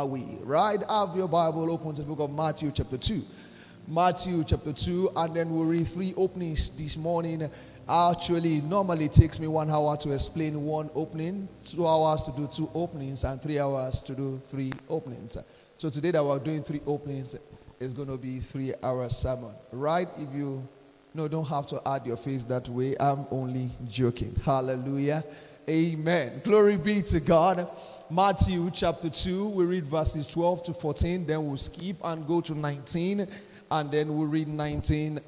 are we? Right? Have your Bible open to the book of Matthew chapter 2. Matthew chapter 2, and then we'll read three openings this morning. Actually, it normally takes me 1 hour to explain one opening, 2 hours to do two openings, and 3 hours to do three openings. So today that we're doing three openings is going to be 3 hour sermon. Right? If you don't have to add your face that way. I'm only joking. Hallelujah. Amen. Glory be to God. Matthew chapter 2, we read verses 12 to 14, then we'll skip and go to 19, and then we'll read 19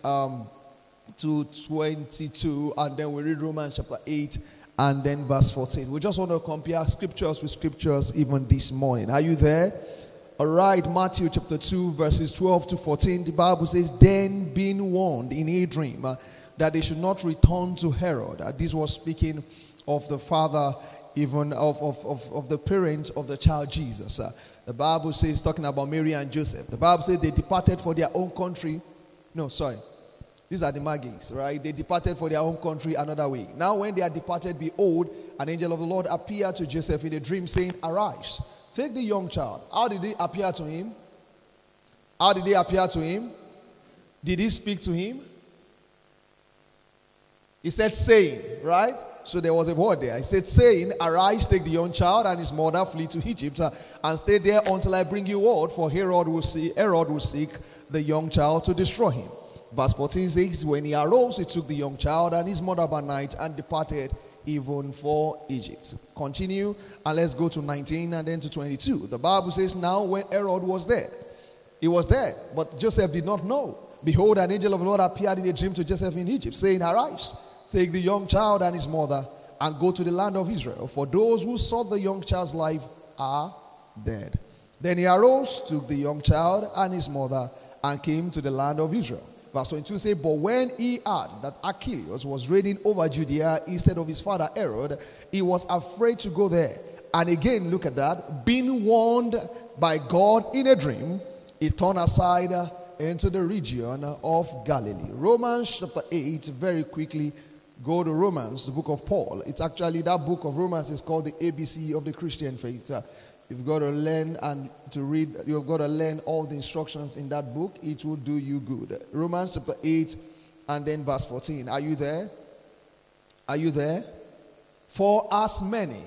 to 22, and then we'll read Romans chapter 8, and then verse 14. We just want to compare scriptures with scriptures even this morning. Are you there? All right, Matthew chapter 2, verses 12 to 14, the Bible says, "Then being warned in a dream that they should not return to Herod." This was speaking of the father, even of the parents of the child Jesus. The Bible says, talking about Mary and Joseph, the Bible says they departed for their own country. No, sorry. These are the Magigs, right? They departed for their own country another way. Now when they had departed, behold, an angel of the Lord appeared to Joseph in a dream, saying, "Arise, take the young child." How did they appear to him? How did they appear to him? Did he speak to him? He said, saying, right? So there was a word there. He said, saying, "Arise, take the young child and his mother, flee to Egypt, and stay there until I bring you word, for Herod will seek the young child to destroy him." Verse 14 says, "When he arose, he took the young child and his mother by night and departed even for Egypt." Continue, and let's go to 19 and then to 22. The Bible says, "Now when Herod was dead," he was dead, but Joseph did not know. "Behold, an angel of the Lord appeared in a dream to Joseph in Egypt, saying, 'Arise, take the young child and his mother and go to the land of Israel, for those who sought the young child's life are dead.' Then he arose, took the young child and his mother, and came to the land of Israel." Verse 22 says, "But when he heard that Archelaus was reigning over Judea instead of his father Herod, he was afraid to go there." And again, look at that. "Being warned by God in a dream, he turned aside into the region of Galilee." Romans chapter 8, very quickly. Go to Romans, the book of Paul. It's actually, that book of Romans is called the ABC of the Christian faith. You've got to learn and to read. You've got to learn all the instructions in that book. It will do you good. Romans chapter 8 and then verse 14. Are you there? Are you there? "For as many,"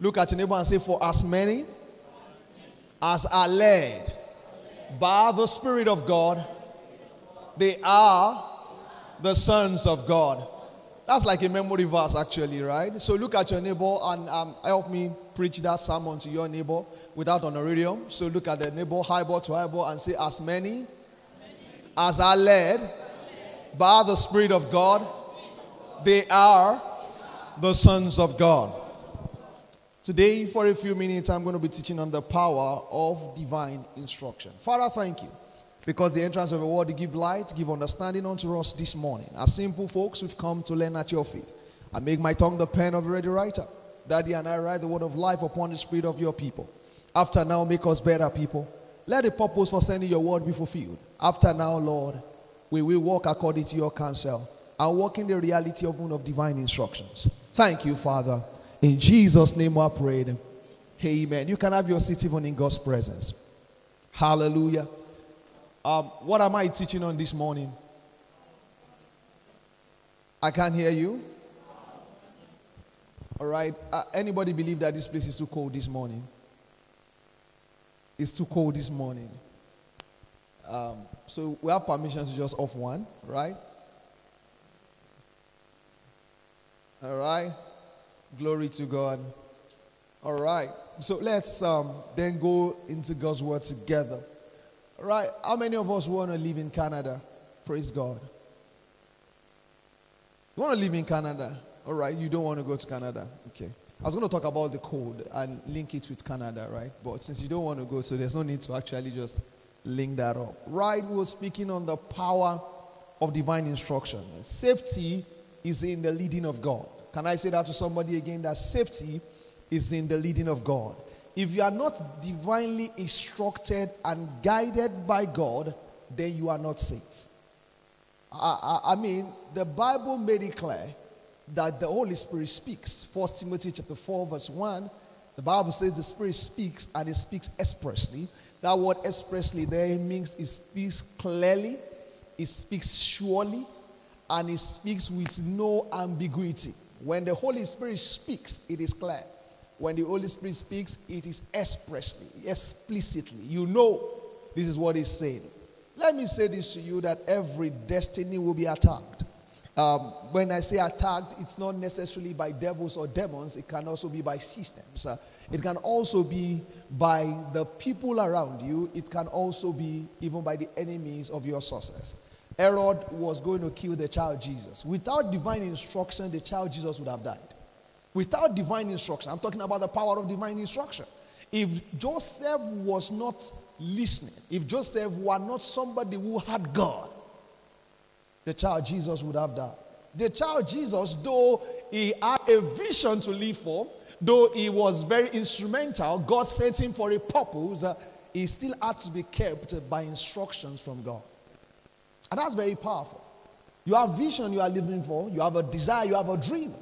look at your neighbor and say, "For as many as are led by the Spirit of God, they are the sons of God." That's like a memory verse, actually, right? So look at your neighbor and help me preach that sermon to your neighbor without honorarium. So look at the neighbor, eyeball to eyeball, and say, "As many as are led by the Spirit of God, they are the sons of God." Today, for a few minutes, I'm going to be teaching on the power of divine instruction. Father, thank you, because the entrance of your word to give light, give understanding unto us this morning. As simple folks, we've come to learn at your feet. I make my tongue the pen of a ready writer. Daddy and I write the word of life upon the spirit of your people. After now, make us better people. Let the purpose for sending your word be fulfilled. After now, Lord, we will walk according to your counsel and walk in the reality of divine instructions. Thank you, Father. In Jesus' name I prayed. Amen. You can have your seat even in God's presence. Hallelujah. What am I teaching on this morning? I can't hear you. All right. Anybody believe that this place is too cold this morning? It's too cold this morning. So we have permission to just off one, right? All right. Glory to God. All right. So let's then go into God's word together. Right, how many of us want to live in Canada? Praise God. You want to live in Canada? All right, you don't want to go to Canada. Okay. I was going to talk about the cold and link it with Canada, right? But since you don't want to go, so there's no need to actually just link that up. Right, we're speaking on the power of divine instruction. Safety is in the leading of God. Can I say that to somebody again? That safety is in the leading of God. If you are not divinely instructed and guided by God, then you are not safe. I mean, the Bible made it clear that the Holy Spirit speaks. 1 Timothy chapter 4 verse 1 The Bible says the Spirit speaks, and it speaks expressly. That word expressly there means it speaks clearly, it speaks surely, and it speaks with no ambiguity. When the Holy Spirit speaks, it is clear. When the Holy Spirit speaks, it is expressly, explicitly. You know this is what he's saying. Let me say this to you, that every destiny will be attacked. When I say attacked, it's not necessarily by devils or demons. It can also be by systems. It can also be by the people around you. It can also be even by the enemies of your sources. Herod was going to kill the child Jesus. Without divine instruction, the child Jesus would have died. Without divine instruction. I'm talking about the power of divine instruction. If Joseph was not listening, if Joseph were not somebody who had God, the child Jesus would have died. The child Jesus, though he had a vision to live for, though he was very instrumental, God sent him for a purpose, he still had to be kept by instructions from God. And that's very powerful. You have vision you are living for, you have a desire, you have a dream.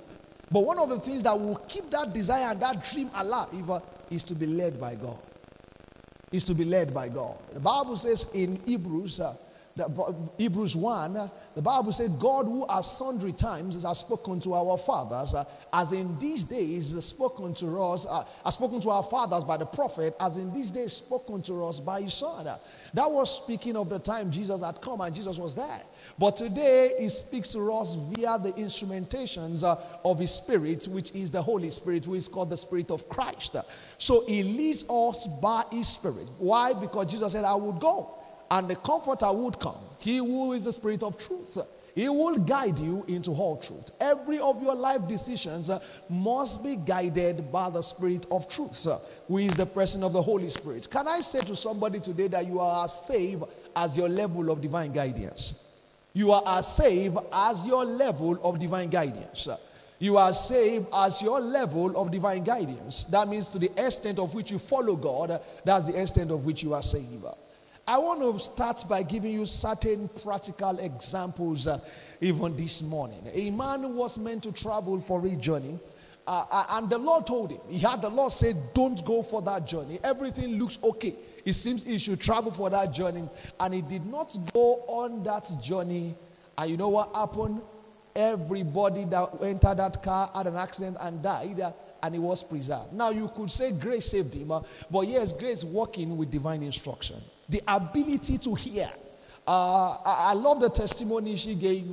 But one of the things that will keep that desire and that dream alive is to be led by God. Is to be led by God. The Bible says in Hebrews, Hebrews 1, the Bible said, God who at sundry times has spoken to our fathers, as in these days has spoken to us, has spoken to our fathers by the prophet, as in these days spoken to us by his son. That was speaking of the time Jesus had come and Jesus was there. But today he speaks to us via the instrumentations of his spirit, which is the Holy Spirit, which is called the Spirit of Christ. So he leads us by his spirit. Why? Because Jesus said, I would go, and the comforter would come. He who is the Spirit of truth. He will guide you into all truth. Every of your life decisions must be guided by the Spirit of truth, who is the person of the Holy Spirit. Can I say to somebody today that you are as safe as your level of divine guidance? You are as safe as your level of divine guidance. You are saved as your level of divine guidance. That means to the extent of which you follow God, that's the extent of which you are saved. I want to start by giving you certain practical examples even this morning. A man was meant to travel for a journey, and the Lord told him. The Lord said, don't go for that journey. Everything looks okay. It seems he should travel for that journey, and he did not go on that journey. And you know what happened? Everybody that entered that car had an accident and died, and he was preserved. Now you could say grace saved him, but yes, grace working with divine instruction. The ability to hear. I love the testimony she gave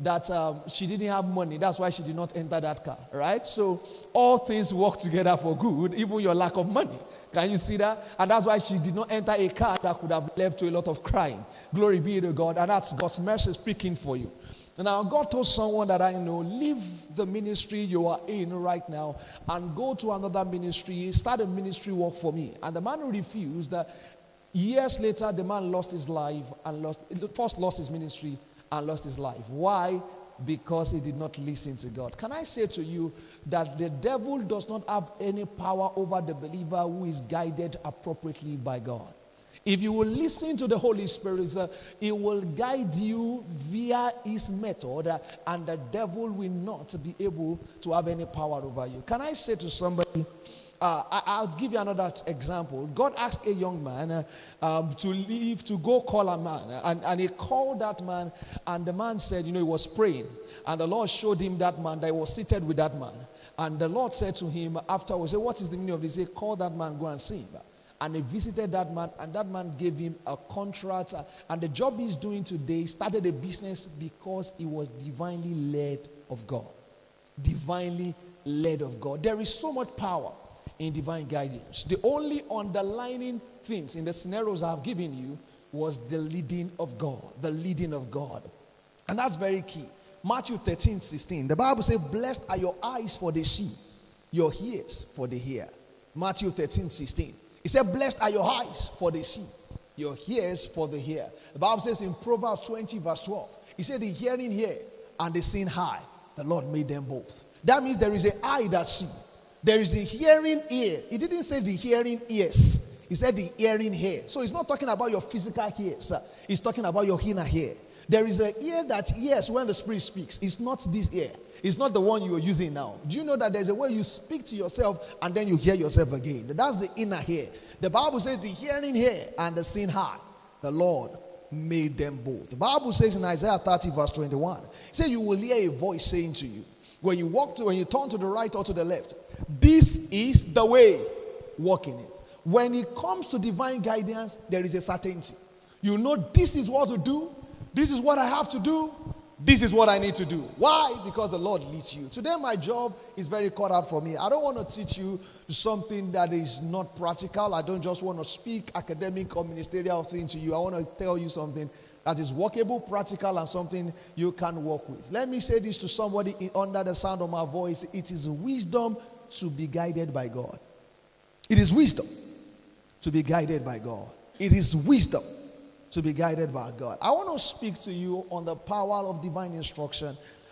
that she didn't have money. That's why she did not enter that car, right? So all things work together for good, even your lack of money. Can you see that? And that's why she did not enter a car that could have led to a lot of crying. Glory be to God. And that's God's mercy speaking for you. Now, God told someone that I know, leave the ministry you are in right now and go to another ministry, start a ministry work for me. And the man who refused, years later, the man lost his life and first lost his ministry and lost his life. Why? Because he did not listen to God. Can I say to you that the devil does not have any power over the believer who is guided appropriately by God? If you will listen to the Holy Spirit, he will guide you via his method, and the devil will not be able to have any power over you. Can I say to somebody, I'll give you another example. God asked a young man to go call a man. And he called that man. And the man said, you know, he was praying. And the Lord showed him that man, that he was seated with that man. And the Lord said to him afterwards, what is the meaning of this? He said, call that man, go and see him. And he visited that man. And that man gave him a contract. And the job he's doing today, started a business because he was divinely led of God. Divinely led of God. There is so much power in divine guidance. The only underlining things in the scenarios I've given you was the leading of God. The leading of God. And that's very key. Matthew 13:16. The Bible says, blessed are your eyes for they see, your ears for they hear. Matthew 13:16. It said, blessed are your eyes for they see, your ears for they hear. The Bible says in Proverbs 20:12. It said, the hearing hear and the seeing high. The Lord made them both. That means there is an eye that sees. There is the hearing ear. He didn't say the hearing ears. He said the hearing ear. So he's not talking about your physical ears. He's talking about your inner ear. There is an ear that hears when the Spirit speaks. It's not this ear. It's not the one you are using now. Do you know that there's a way you speak to yourself and then you hear yourself again? That's the inner ear. The Bible says the hearing ear and the seeing heart, the Lord made them both. The Bible says in Isaiah 30 verse 21, it says you will hear a voice saying to you, when you turn to the right or to the left, this is the way, walk in it. When it comes to divine guidance, there is a certainty. You know this is what to do, this is what I have to do, this is what I need to do. Why? Because the Lord leads you. Today my job is very cut out for me. I don't want to teach you something that is not practical. I don't just want to speak academic or ministerial thing to you. I want to tell you something that is workable, practical, and something you can work with. Let me say this to somebody under the sound of my voice. It is wisdom to be guided by God. It is wisdom to be guided by God. It is wisdom to be guided by God. I want to speak to you on the power of divine instruction,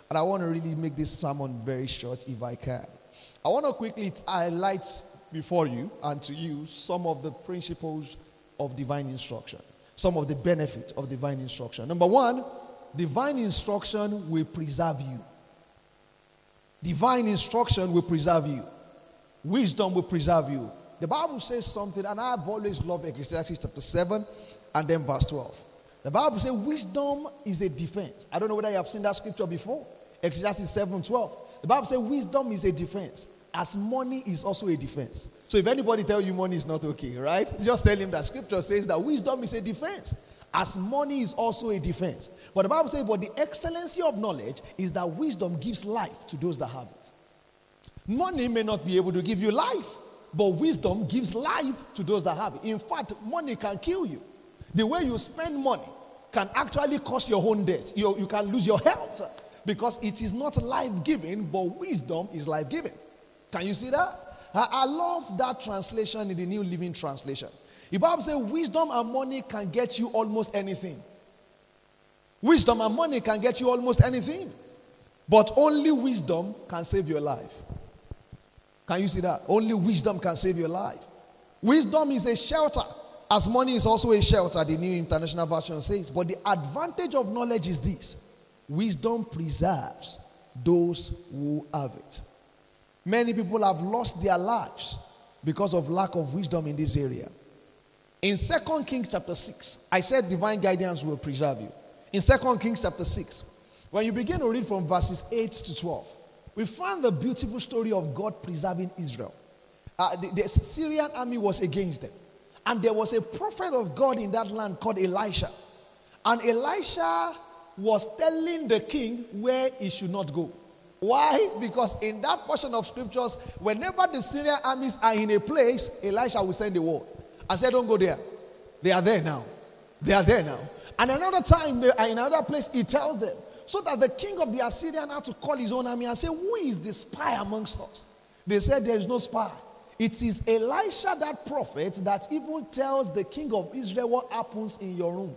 and I want to really make this sermon very short if I can. I want to quickly highlight before you and to you some of the principles of divine instruction, some of the benefits of divine instruction. Number one, divine instruction will preserve you. Divine instruction will preserve you. Wisdom will preserve you. The Bible says something, and I've always loved Ecclesiastes chapter 7 and then verse 12. The Bible says wisdom is a defense. I don't know whether you have seen that scripture before. Ecclesiastes 7:12. The Bible says wisdom is a defense, as money is also a defense. So if anybody tells you money is not okay, right? Just tell him that scripture says that wisdom is a defense, as money is also a defense. But the Bible says, but the excellency of knowledge is that wisdom gives life to those that have it. Money may not be able to give you life, but wisdom gives life to those that have it. In fact, money can kill you. The way you spend money can actually cause your own death. You can lose your health because it is not life-giving, but wisdom is life-giving. Can you see that? I love that translation in the New Living Translation. The Bible says wisdom and money can get you almost anything. Wisdom and money can get you almost anything. But only wisdom can save your life. Can you see that? Only wisdom can save your life. Wisdom is a shelter, as money is also a shelter, the New International Version says. But the advantage of knowledge is this: wisdom preserves those who have it. Many people have lost their lives because of lack of wisdom in this area. In 2 Kings chapter 6, I said divine guidance will preserve you. In 2 Kings chapter 6, when you begin to read from verses 8 to 12, we find the beautiful story of God preserving Israel. The Syrian army was against them. And there was a prophet of God in that land called Elisha. And Elisha was telling the king where he should not go. Why? Because in that portion of scriptures, whenever the Syrian armies are in a place, Elisha will send a word and say, don't go there. They are there now. They are there now. And another time they are in another place, he tells them. So that the king of the Assyrian had to call his own army and say, who is the spy amongst us? They said, there is no spy. It is Elisha, that prophet, that even tells the king of Israel what happens in your room.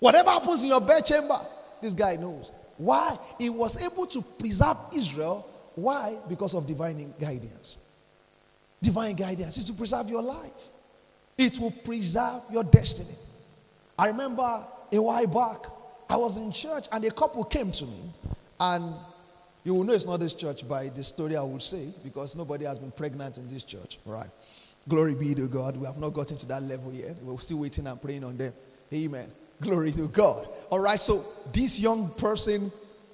Whatever happens in your bedchamber, this guy knows. Why? He was able to preserve Israel. Why? Because of divine guidance. Divine guidance is to preserve your life. It will preserve your destiny. I remember a while back, I was in church and a couple came to me, and you will know it's not this church by the story I would say, because nobody has been pregnant in this church, right? Glory be to God. We have not gotten to that level yet. We're still waiting and praying on them. Amen. Glory to God. All right, so this young person,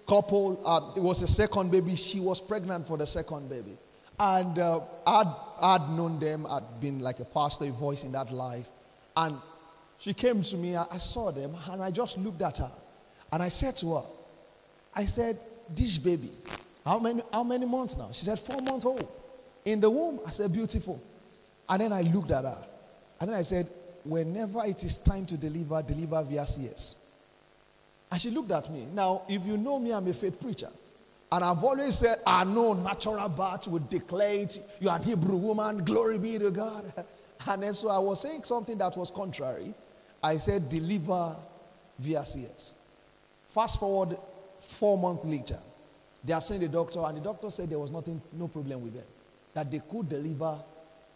couple, it was a second baby. She was pregnant for the second baby. And I'd known them. I'd been like a pastor, a voice in that life. And she came to me. I saw them, and I just looked at her. And I said to her, I said, this baby, how many months now? She said, 4 months old. In the womb. I said, beautiful. And then I looked at her. And then I said, whenever it is time to deliver, deliver via CS. And she looked at me. Now, if you know me, I'm a faith preacher. And I've always said, I know natural birth would declare it. You are a Hebrew woman. Glory be to God. And then so I was saying something that was contrary. I said, deliver via CS. Fast forward 4 months later, they are seeing the doctor, and the doctor said there was nothing, no problem with them. That they could deliver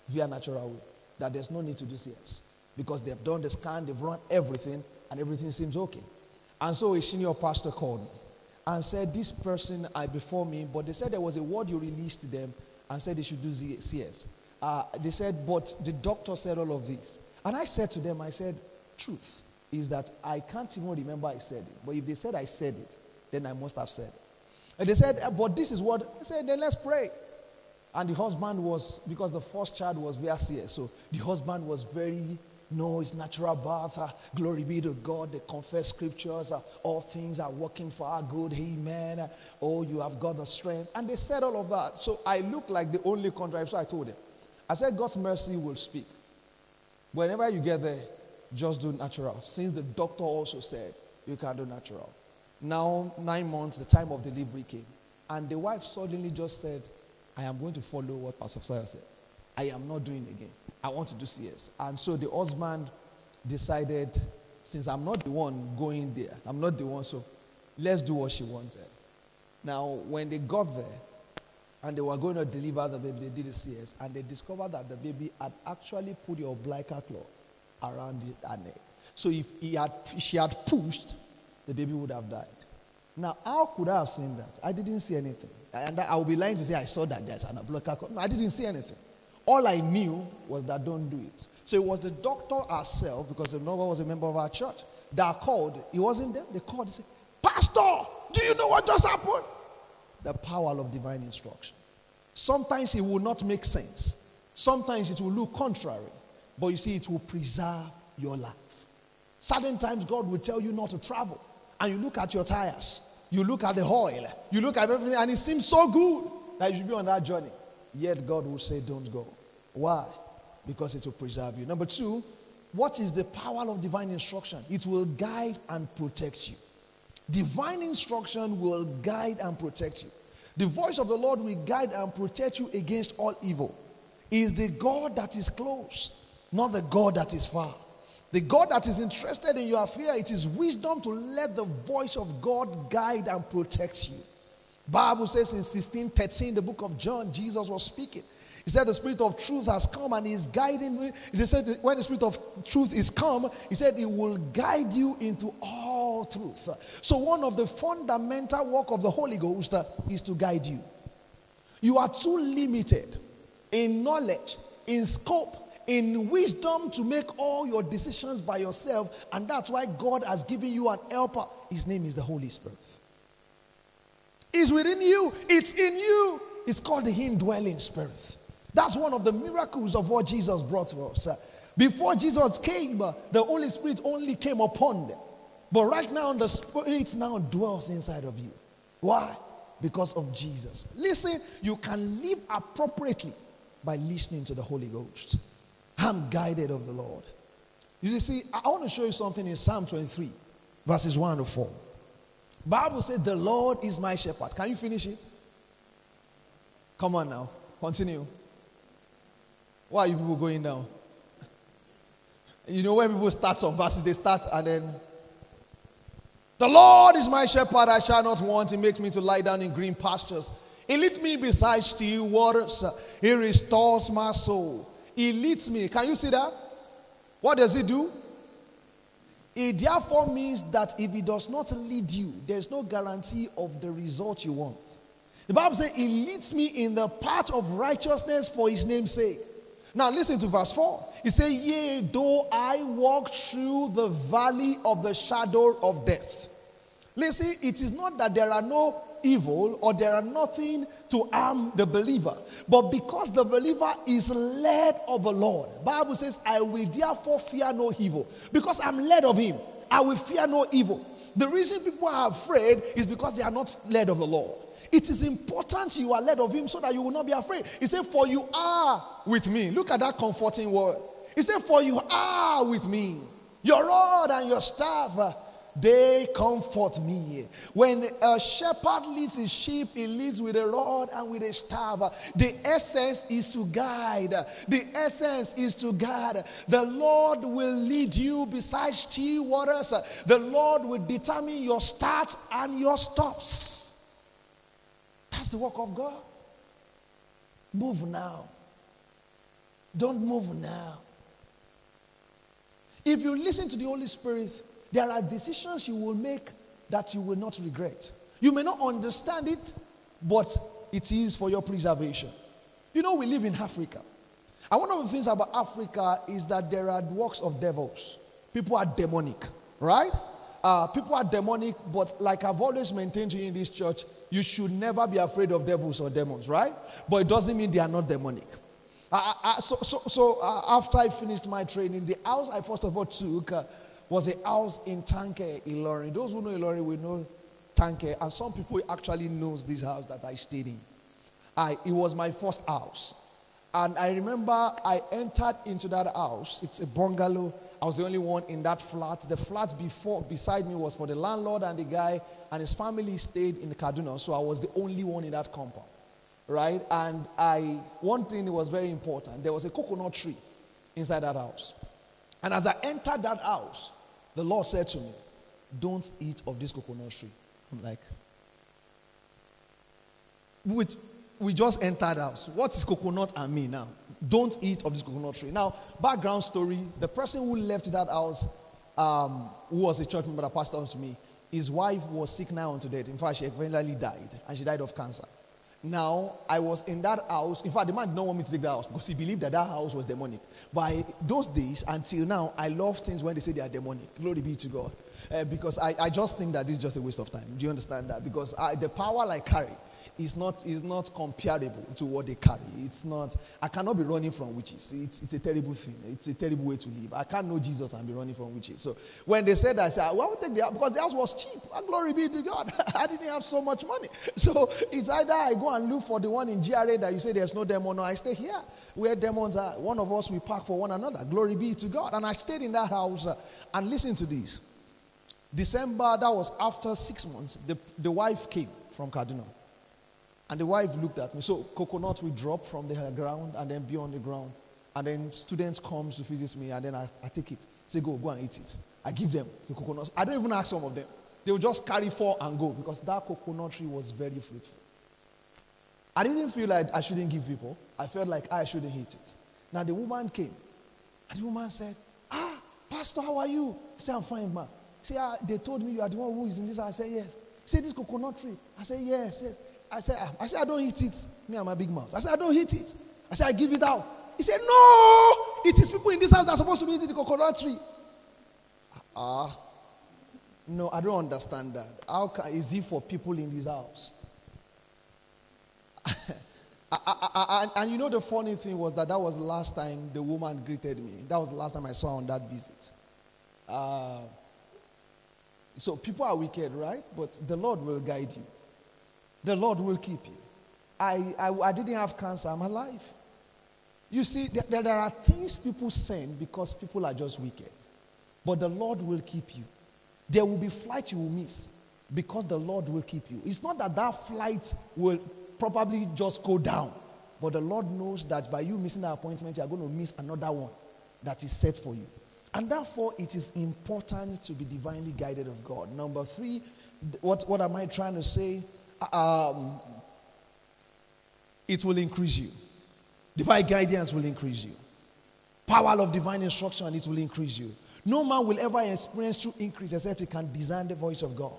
via natural way. That there's no need to do CS. Because they've done the scan, they've run everything, and everything seems okay. And so a senior pastor called me. and said, this person are before me, but they said there was a word you released to them and said they should do CS. They said, but the doctor said all of this. And I said to them, I said, truth is that I can't even remember I said it. But if they said I said it, then I must have said it. And they said, but this is what, I said, then let's pray. And the husband was, because the first child was via CS, so the husband was very, no, it's natural birth, glory be to God, they confess scriptures, all things are working for our good, amen, oh, you have got the strength. And they said all of that. So I looked like the only contrary, so I told them. I said, God's mercy will speak. Whenever you get there, just do natural. Since the doctor also said, you can do natural. Now, 9 months, the time of delivery came. And the wife suddenly just said, I am going to follow what Pastor Sawyer said. I am not doing it again. I want to do CS. And so the husband decided, since I'm not the one going there, I'm not the one, so let's do what she wanted. Now, when they got there, and they were going to deliver the baby, they did the CS, and they discovered that the baby had actually put your oblique claw around her neck. So if she had pushed, the baby would have died. Now, how could I have seen that? I didn't see anything. And I would be lying to say I saw that there's an umbilical cord. No, I didn't see anything. All I knew was that don't do it. So it was the doctor herself, because the number was a member of our church, that called. It wasn't them. They called and said, Pastor, do you know what just happened? The power of divine instruction. Sometimes it will not make sense. Sometimes it will look contrary. But you see, it will preserve your life. Certain times God will tell you not to travel. And you look at your tires. You look at the oil. You look at everything. And it seems so good that you should be on that journey. Yet God will say, don't go. Why? Because it will preserve you. Number two, what is the power of divine instruction? It will guide and protect you. Divine instruction will guide and protect you. The voice of the Lord will guide and protect you against all evil. It is the God that is close, not the God that is far. The God that is interested in your affair, it is wisdom to let the voice of God guide and protect you. Bible says in 16:13, the book of John, Jesus was speaking. He said the spirit of truth has come and he is guiding me. He said that when the spirit of truth is come, he said it will guide you into all truth. So one of the fundamental work of the Holy Ghost is to guide you. You are too limited in knowledge, in scope, in wisdom to make all your decisions by yourself. And that's why God has given you an helper. His name is the Holy Spirit. It's within you. It's in you. It's called the indwelling spirit. That's one of the miracles of what Jesus brought to us. Before Jesus came, the Holy Spirit only came upon them. But right now, the Spirit now dwells inside of you. Why? Because of Jesus. Listen, you can live appropriately by listening to the Holy Ghost. I'm guided of the Lord. You see, I want to show you something in Psalm 23, verses 1 to 4. Bible says, the Lord is my shepherd. Can you finish it? Come on now. Continue. Why are you people going down? You know when people start some verses, they start and then, the Lord is my shepherd, I shall not want. He makes me to lie down in green pastures. He leads me beside still waters. He restores my soul. He leads me. Can you see that? What does he do? It therefore means that if he does not lead you, there's no guarantee of the result you want. The Bible says, he leads me in the path of righteousness for his name's sake. Now listen to verse 4. It says, yea, though I walk through the valley of the shadow of death. Listen, it is not that there are no evil or there are nothing to harm the believer, but because the believer is led of the Lord. Bible says, I will therefore fear no evil. Because I'm led of him, I will fear no evil. The reason people are afraid is because they are not led of the Lord. It is important you are led of him so that you will not be afraid. He said, for you are with me. Look at that comforting word. He said, for you are with me. Your rod and your staff, they comfort me. When a shepherd leads his sheep, he leads with a rod and with a staff. The essence is to guide. The essence is to guide. The Lord will lead you beside still waters. The Lord will determine your starts and your stops. That's the work of God. Move now. Don't move now. If you listen to the Holy Spirit, there are decisions you will make that you will not regret. You may not understand it, but it is for your preservation. You know, we live in Africa. And one of the things about Africa is that there are works of devils. People are demonic, right? People are demonic, but like I've always maintained to you in this church, you should never be afraid of devils or demons, right? But it doesn't mean they are not demonic. After I finished my training, the house I first of all took was a house in Tanke Ilorin. Those who know Ilorin will know Tanke, and some people actually knows this house that I stayed in. It was my first house. And I remember I entered into that house. It's a bungalow. I was the only one in that flat. The flat beside me was for the landlord, and the guy and his family stayed in Kaduna. So I was the only one in that compound, right? And one thing that was very important, there was a coconut tree inside that house. And as I entered that house, the Lord said to me, "Don't eat of this coconut tree." I'm like, we just entered house. What is coconut and me now? Don't eat of this coconut tree. Now, background story, the person who left that house, who was a church member that passed on to me, his wife was sick now unto death. In fact, she eventually died, and she died of cancer. Now, I was in that house. In fact, the man did not want me to take that house because he believed that that house was demonic. By those days, until now, I love things when they say they are demonic. Glory be to God. Because I just think that this is just a waste of time. Do you understand that? Because the power I carry is not comparable to what they carry. It's not. I cannot be running from witches. It's a terrible thing. It's a terrible way to live. I can't know Jesus and be running from witches. So when they said that, I said, well, I will take the house because the house was cheap. Glory be to God. I didn't have so much money. So it's either I go and look for the one in GRA that you say there's no demon, or I stay here where demons are. One of us, we park for one another. Glory be to God. And I stayed in that house. And listen to this. December, that was after 6 months, the wife came from Kaduna. And the wife looked at me. So coconuts will drop from the ground and then be on the ground. And then students come to visit me, and then I take it. Say, go and eat it. I give them the coconuts. I don't even ask some of them. They will just carry four and go, because that coconut tree was very fruitful. I didn't feel like I shouldn't give people. I felt like I shouldn't eat it. Now the woman came. And the woman said, Pastor, how are you? I said, I'm fine, man. She said, they told me you are the one who is in this. I said, yes. She said, this coconut tree. I said, yes. I said, I don't eat it. Me and my big mouth. I said, I don't eat it. I said, I give it out. He said, no, it is people in this house that are supposed to be eating the coconut tree. No, I don't understand that. How is it for people in this house? And you know, the funny thing was that was the last time the woman greeted me. That was the last time I saw her on that visit. So people are wicked, right? But the Lord will guide you. The Lord will keep you. I didn't have cancer. I'm alive. You see, there are things people send because people are just wicked. But the Lord will keep you. There will be flights you will miss because the Lord will keep you. It's not that flight will probably just go down. But the Lord knows that by you missing that appointment, you are going to miss another one that is set for you. And therefore, it is important to be divinely guided of God. Number three, what am I trying to say? It will increase you. Divine guidance will increase you. Power of divine instruction, it will increase you. No man will ever experience true increase except he can discern the voice of God.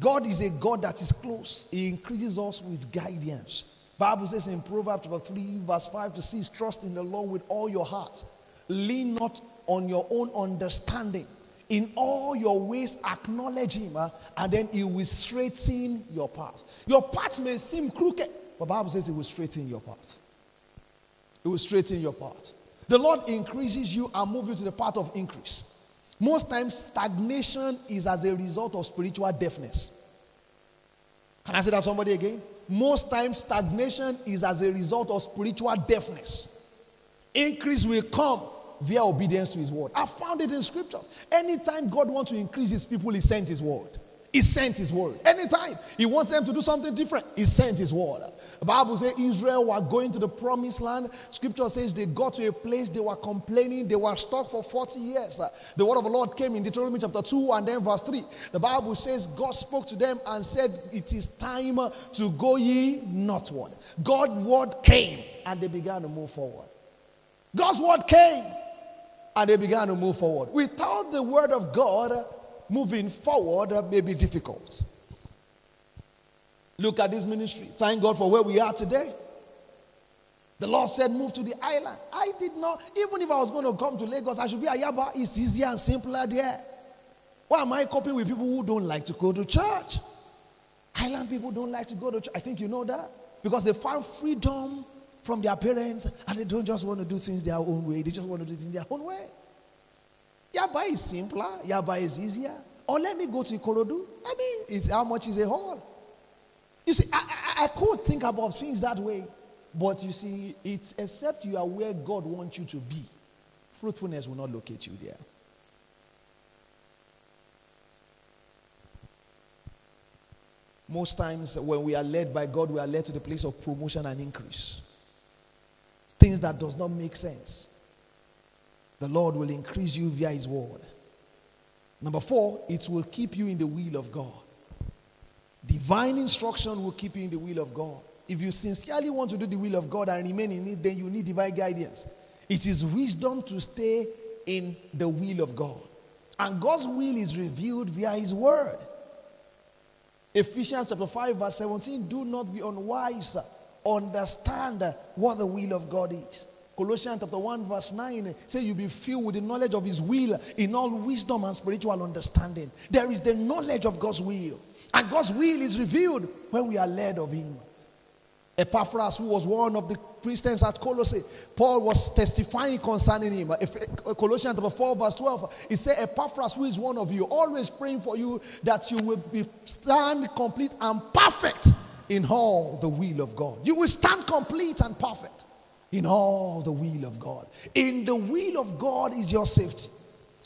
God is a God that is close. He increases us with guidance. Bible says in Proverbs 3, verse 5 to 6, trust in the Lord with all your heart. Lean not on your own understanding. In all your ways, acknowledge him, and then he will straighten your path. Your path may seem crooked, but the Bible says he will straighten your path. It will straighten your path. The Lord increases you and moves you to the path of increase. Most times, stagnation is as a result of spiritual deafness. Can I say that somebody again? Most times, stagnation is as a result of spiritual deafness. Increase will come via obedience to his word. I found it in scriptures. Anytime God wants to increase his people, he sent his word. He sent his word. Anytime he wants them to do something different, he sent his word. The Bible says Israel were going to the promised land. Scripture says they got to a place, they were complaining, they were stuck for 40 years. The word of the Lord came in Deuteronomy chapter 2 and then verse 3. The Bible says God spoke to them and said, it is time to go ye northward. God's word came and they began to move forward. God's word came. And they began to move forward. Without the word of God, moving forward may be difficult. Look at this ministry. Thank God for where we are today. The Lord said, move to the island. I did not, even if I was going to come to Lagos, I should be at Yaba. It's easier and simpler there. Why am I coping with people who don't like to go to church? Island people don't like to go to church. I think you know that. Because they found freedom from their parents and they don't just want to do things their own way. They just want to do things their own way. Yaba is simpler. Yaba is easier. Or let me go to Ikorodu. I mean, it's how much is a haul? You see, I could think about things that way. But you see, it's except you are where God wants you to be, fruitfulness will not locate you there. Most times when we are led by God, we are led to the place of promotion and increase. Things that does not make sense. The Lord will increase you via his word. Number 4, it will keep you in the will of God. Divine instruction will keep you in the will of God. If you sincerely want to do the will of God and remain in it, then you need divine guidance. It is wisdom to stay in the will of God. And God's will is revealed via his word. Ephesians chapter 5 verse 17, do not be unwise. Understand what the will of God is. Colossians chapter 1 verse 9 says you be filled with the knowledge of his will in all wisdom and spiritual understanding. There is the knowledge of God's will. And God's will is revealed when we are led of him. Epaphras, who was one of the Christians at Colossae, Paul was testifying concerning him. Colossians 4 verse 12, he said, Epaphras, who is one of you, always praying for you that you will be stand complete and perfect in all the will of God. You will stand complete and perfect in all the will of God. In the will of God is your safety.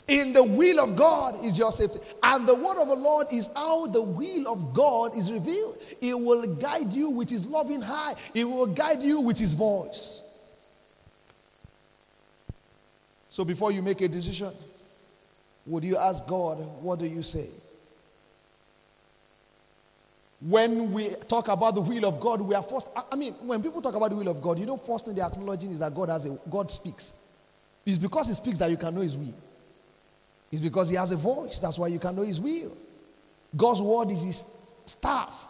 In the will of God is your safety. And the word of the Lord is how the will of God is revealed. It will guide you with his loving eye. It will guide you with his voice. So before you make a decision, would you ask God, what do you say? When we talk about the will of God, we are first, when people talk about the will of God, you know, first thing they're acknowledging is that God speaks. It's because he speaks that you can know his will. It's because he has a voice. That's why you can know his will. God's word is his staff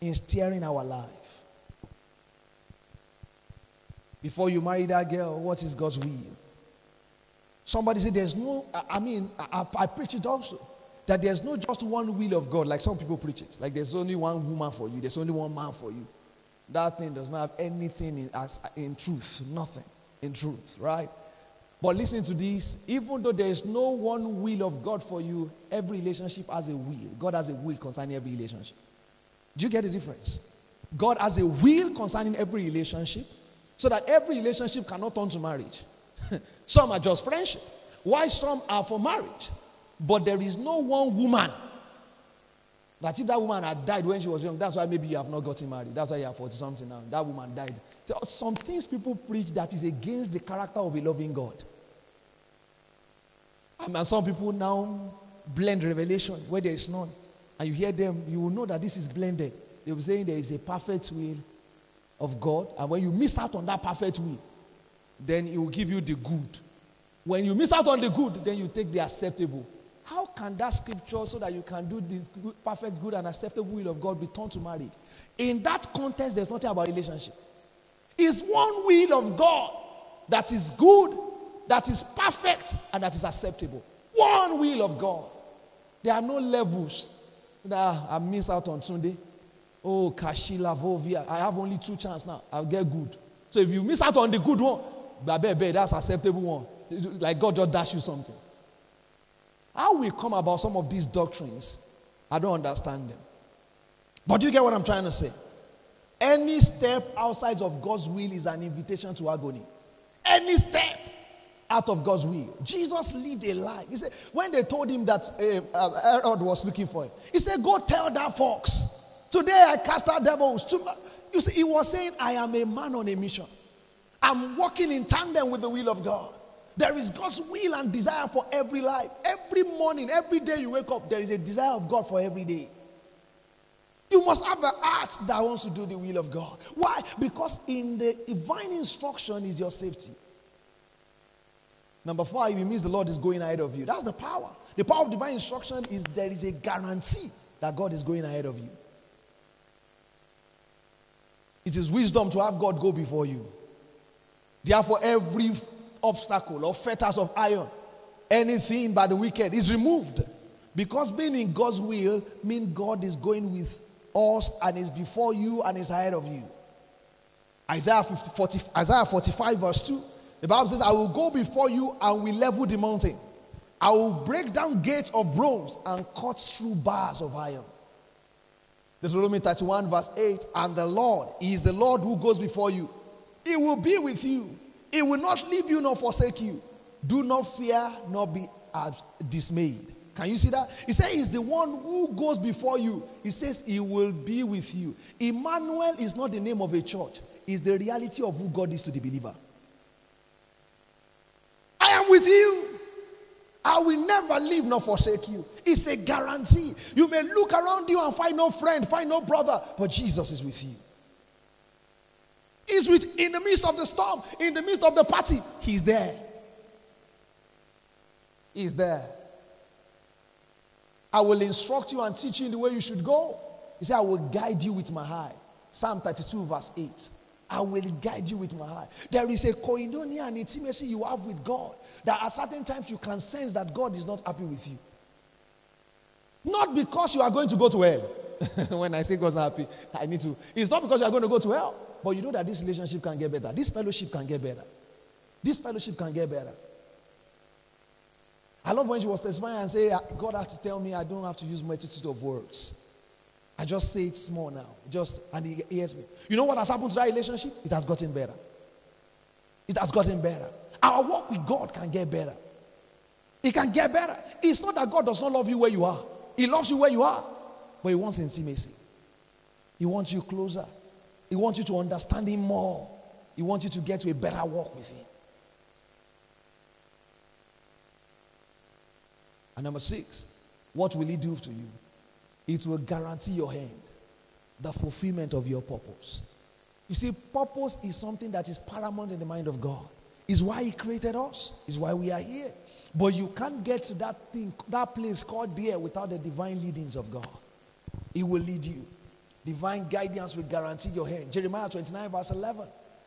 in steering our life. Before you marry that girl, what is God's will? Somebody said there's no, I preach it also, that there's no just one will of God, like some people preach it. Like there's only one woman for you. There's only one man for you. That thing does not have anything in truth. Nothing in truth, right? But listen to this, even though there is no one will of God for you, every relationship has a will. God has a will concerning every relationship. Do you get the difference? God has a will concerning every relationship, so that every relationship cannot turn to marriage. Some are just friendship. Why some are for marriage? But there is no one woman that if that woman had died when she was young, that's why maybe you have not gotten married. That's why you are 40 something now. That woman died. So some things people preach that is against the character of a loving God. And some people now blend revelation where there is none. And you hear them, you will know that this is blended. They will say there is a perfect will of God. And when you miss out on that perfect will, then it will give you the good. When you miss out on the good, then you take the acceptable. How can that scripture, so that you can do the good, perfect, good and acceptable will of God, be turned to marriage? In that context, there's nothing about relationship. It's one will of God that is good, that is perfect, and that is acceptable. One will of God. There are no levels that I miss out on Sunday. Oh, Kashila Vovia, I have only 2 chances now. I'll get good. So if you miss out on the good one, that's acceptable one. Like God just dash you something. How we come about some of these doctrines, I don't understand them. But you get what I'm trying to say. Any step outside of God's will is an invitation to agony. Any step out of God's will. Jesus lived a lie. He said, when they told him that Herod was looking for him, he said, go tell that fox, today I cast out devils. You see, he was saying, I am a man on a mission. I'm working in tandem with the will of God. There is God's will and desire for every life. Every morning, every day you wake up, there is a desire of God for every day. You must have an heart that wants to do the will of God. Why? Because in the divine instruction is your safety. Number 5, it means the Lord is going ahead of you. That's the power. The power of divine instruction is there is a guarantee that God is going ahead of you. It is wisdom to have God go before you. Therefore, every obstacle or fetters of iron, anything by the wicked is removed. Because being in God's will means God is going with us and is before you and is ahead of you. Isaiah 45 verse 2, the Bible says, I will go before you and will level the mountain. I will break down gates of bronze and cut through bars of iron. Deuteronomy 31 verse 8, and the Lord, He is the Lord who goes before you. He will be with you. He will not leave you nor forsake you. Do not fear nor be dismayed. Can you see that? He says He's the one who goes before you. He says He will be with you. Emmanuel is not the name of a church. It's the reality of who God is to the believer. I am with you. I will never leave nor forsake you. It's a guarantee. You may look around you and find no friend, find no brother, but Jesus is with you. He's with in the midst of the storm, in the midst of the party. He's there. He's there. I will instruct you and teach you in the way you should go. He said, I will guide you with my eye. Psalm 32 verse 8. I will guide you with my eye. There is a koinonia and intimacy you have with God that at certain times you can sense that God is not happy with you. Not because you are going to go to hell. When I say God's not happy, I need to. It's not because you are going to go to hell. But you know that this relationship can get better. This fellowship can get better. This fellowship can get better. I love when she was testifying and saying, God had to tell me I don't have to use multitude of words. I just say it small now. And He hears me. You know what has happened to that relationship? It has gotten better. It has gotten better. Our walk with God can get better. It can get better. It's not that God does not love you where you are. He loves you where you are. But He wants intimacy. He wants you closer. He wants you to understand Him more. He wants you to get to a better walk with Him. And number 6, what will He do to you? It will guarantee your hand the fulfillment of your purpose. You see, purpose is something that is paramount in the mind of God. It's why He created us. It's why we are here. But you can't get to that thing, that place called there without the divine leadings of God. He will lead you. Divine guidance will guarantee your hand. Jeremiah 29 verse 11.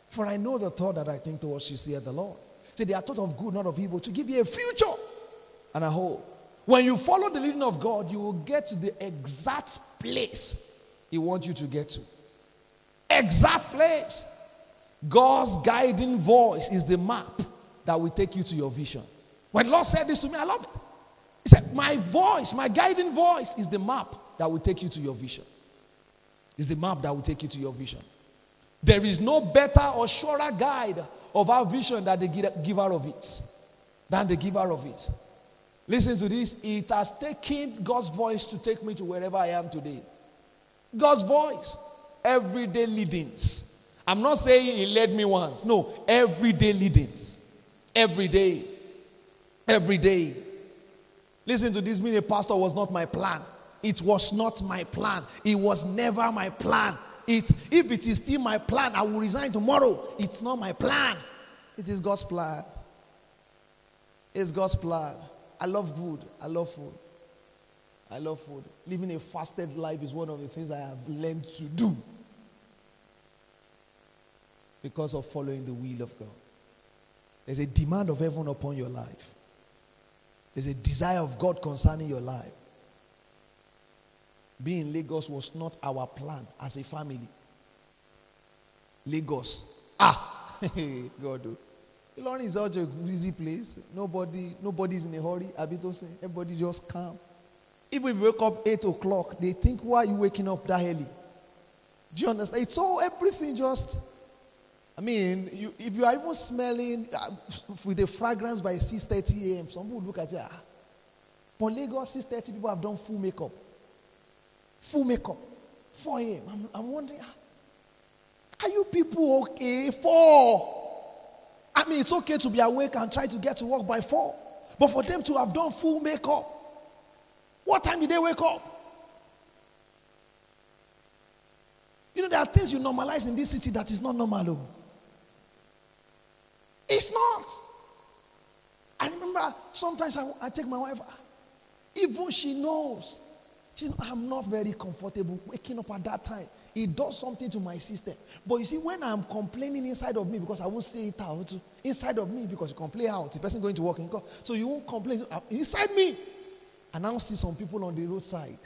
For I know the thought that I think towards you, saith the Lord. See, they are thought of good, not of evil, to give you a future and a hope. When you follow the leading of God, you will get to the exact place He wants you to get to. Exact place. God's guiding voice is the map that will take you to your vision. When Lord said this to me, I love it. He said, my voice, my guiding voice is the map that will take you to your vision. It's the map that will take you to your vision. There is no better or surer guide of our vision than the giver of it. Listen to this. It has taken God's voice to take me to wherever I am today. God's voice. Everyday leadings. I'm not saying He led me once. No. Everyday leadings. Every day. Every day. Listen to this. Being a pastor was not my plan. It was not my plan. It was never my plan. If it is still my plan, I will resign tomorrow. It's not my plan. It is God's plan. It's God's plan. I love food. Living a fasted life is one of the things I have learned to do because of following the will of God. There's a demand of heaven upon your life. There's a desire of God concerning your life. Being in Lagos was not our plan as a family. Lagos. God. Ilorin is such a busy place. Nobody's in a hurry. Everybody just calm. If we wake up 8 o'clock, they think, why are you waking up that early? Do you understand? It's all, everything just, if you are even smelling with a fragrance by 6:30 a.m., some people look at you. But Lagos, 6:30, people have done full makeup. 4 a.m. I'm wondering, are you people okay? 4 it's okay to be awake and try to get to work by 4. But for them to have done full makeup, what time did they wake up? You know, there are things you normalize in this city that is not normal. Though. It's not. I remember sometimes I take my wife, even she knows, I'm not very comfortable waking up at that time. He does something to my system. But you see, when I'm complaining inside of me, because I won't say it out, inside of me, because you complain out, the person going to work, so you won't complain inside me. And now see some people on the roadside.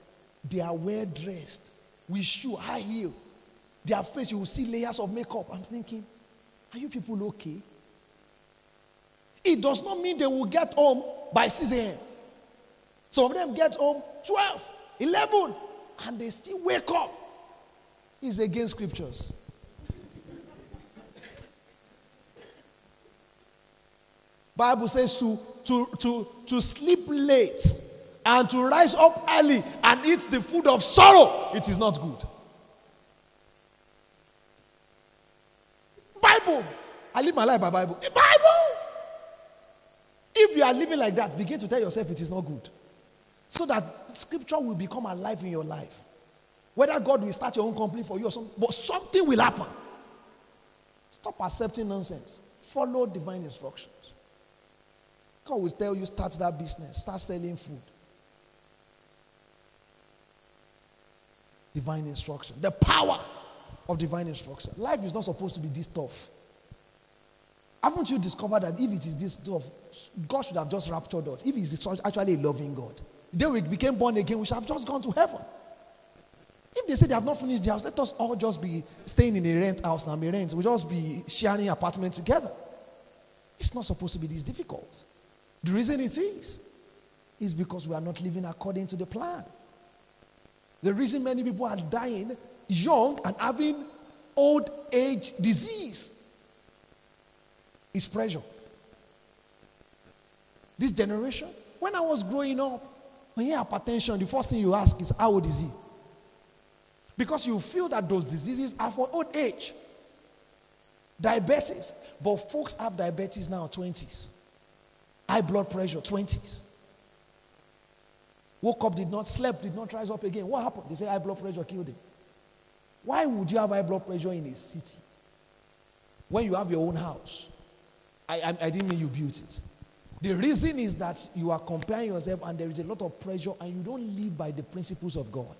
They are well dressed, with shoe, high heel. Their face, you will see layers of makeup. I'm thinking, are you people okay? It does not mean they will get home by 6 a.m. Some of them get home 12, 11, and they still wake up. It's against scriptures. Bible says to sleep late and to rise up early and eat the food of sorrow. It is not good. Bible. I live my life by Bible. The Bible. If you are living like that, begin to tell yourself it is not good. So that scripture will become alive in your life. Whether God will start your own company for you or something, but something will happen. Stop accepting nonsense. Follow divine instructions. God will tell you, start that business, start selling food. Divine instruction. The power of divine instruction. Life is not supposed to be this tough. Haven't you discovered that if it is this tough, God should have just raptured us? If he is actually a loving God, then we became born again, we should have just gone to heaven. If they say they have not finished the house, let us all just be staying in a rent house now. We'll just be sharing apartment together. It's not supposed to be this difficult. The reason it is because we are not living according to the plan. The reason many people are dying young and having old age disease is pressure. This generation, when I was growing up, when you have hypertension, the first thing you ask is, how old is he? Because you feel that those diseases are for old age. Diabetes. But folks have diabetes now, 20s. High blood pressure, 20s. Woke up, did not sleep, did not rise up again. What happened? They say high blood pressure killed him. Why would you have high blood pressure in a city when you have your own house? I didn't mean you built it. The reason is that you are comparing yourself and there is a lot of pressure and you don't live by the principles of God.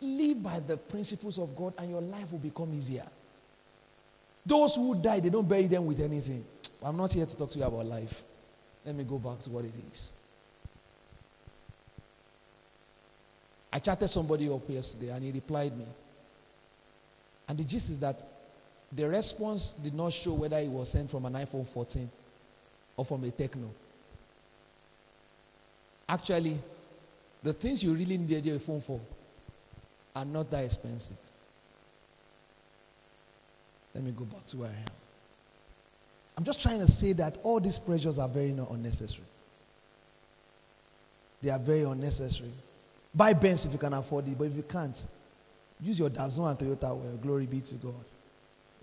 Live by the principles of God and your life will become easier. Those who die, they don't bury them with anything. I'm not here to talk to you about life. Let me go back to what it is. I chatted somebody up yesterday and he replied me. And the gist is that the response did not show whether it was sent from an iPhone 14 or from a Techno. Actually, the things you really need a phone for are not that expensive. Let me go back to where I am. I'm just trying to say that all these pressures are very unnecessary. They are very unnecessary. Buy Benz if you can afford it, but if you can't, use your Dazon and Toyota well. Glory be to God.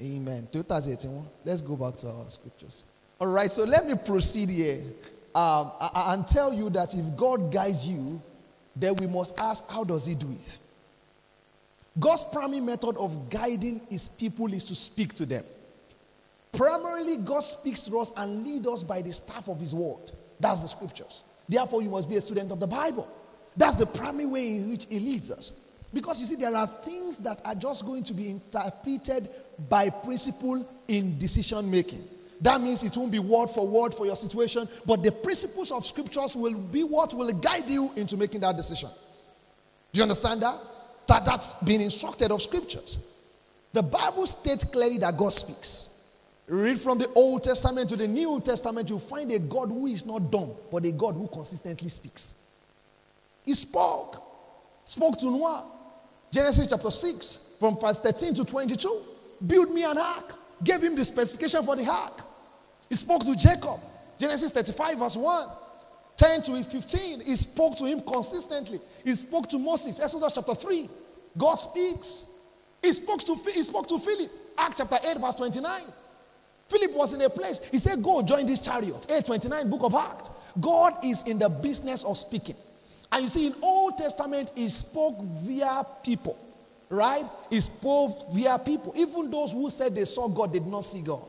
Amen. Toyota's 81. Let's go back to our scriptures. All right, so let me proceed here and tell you that if God guides you, then we must ask, how does he do it? God's primary method of guiding his people is to speak to them. Primarily, God speaks to us and leads us by the staff of his word. That's the scriptures. Therefore, you must be a student of the Bible. That's the primary way in which he leads us. Because you see, there are things that are just going to be interpreted by principle in decision making. That means it won't be word for word for your situation, but the principles of scriptures will be what will guide you into making that decision. Do you understand that? That's been instructed of scriptures. The Bible states clearly that God speaks. Read from the Old Testament to the New Testament, you find a God who is not dumb, but a God who consistently speaks. He spoke to Noah. Genesis chapter 6, from verse 13 to 22. Build me an ark. Gave him the specification for the ark. He spoke to Jacob. Genesis 35 verse 1. 10 to 15, he spoke to him consistently. He spoke to Moses, Exodus chapter 3. God speaks. He spoke to Philip, Acts chapter 8, verse 29. Philip was in a place. He said, go join this chariot. 8:29, book of Acts. God is in the business of speaking. And you see, in Old Testament, he spoke via people. Right? He spoke via people. Even those who said they saw God did not see God.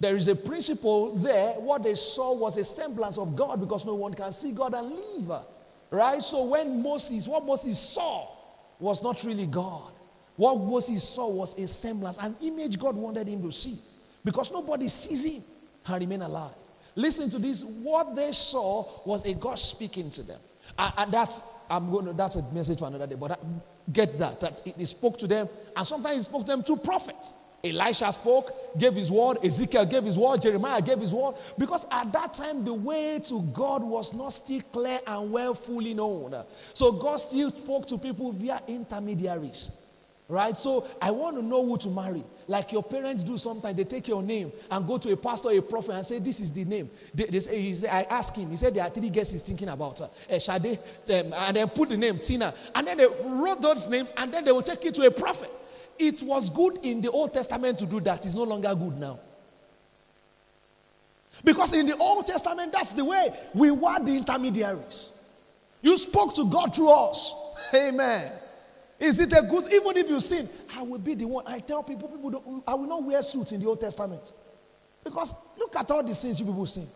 There is a principle there. What they saw was a semblance of God because no one can see God and live. Right? So when Moses, what Moses saw was not really God. What Moses saw was a semblance, an image God wanted him to see, because nobody sees him and remain alive. Listen to this. What they saw was a God speaking to them. And that's a message for another day, but get that he spoke to them, and sometimes he spoke to them through prophets. Elisha spoke, gave his word. Ezekiel gave his word. Jeremiah gave his word. Because at that time, the way to God was not still clear and well fully known. So God still spoke to people via intermediaries. Right? So I want to know who to marry. Like your parents do sometimes. They take your name and go to a pastor, a prophet, and say, this is the name. They say, I asked him. He said, there are three guests he's thinking about. Shade, and then put the name, Tina. And then they wrote those names, and then they will take it to a prophet. It was good in the Old Testament to do that. It's no longer good now. Because in the Old Testament, that's the way we were the intermediaries. You spoke to God through us. Amen. Is it a good, even if you sin, I will be the one. I tell people don't, I will not wear suits in the Old Testament. Because look at all the sins you people sin.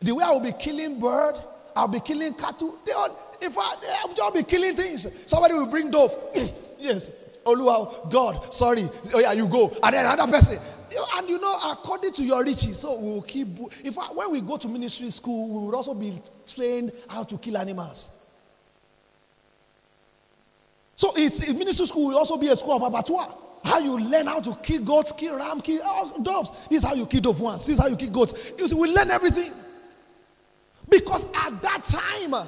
The way I will be killing bird, I'll be killing cattle. I'll be killing things. Somebody will bring dove. Yes. Oluwa, God, sorry. Oh yeah, you go. And then another person. And you know, according to your riches, so we will keep. In fact, when we go to ministry school, we will also be trained how to kill animals. So in ministry school will also be a school of abattoir. How you learn how to kill goats, kill ram, kill doves. This is how you kill doves once. This is how you kill goats. You see, we learn everything. Because at that time,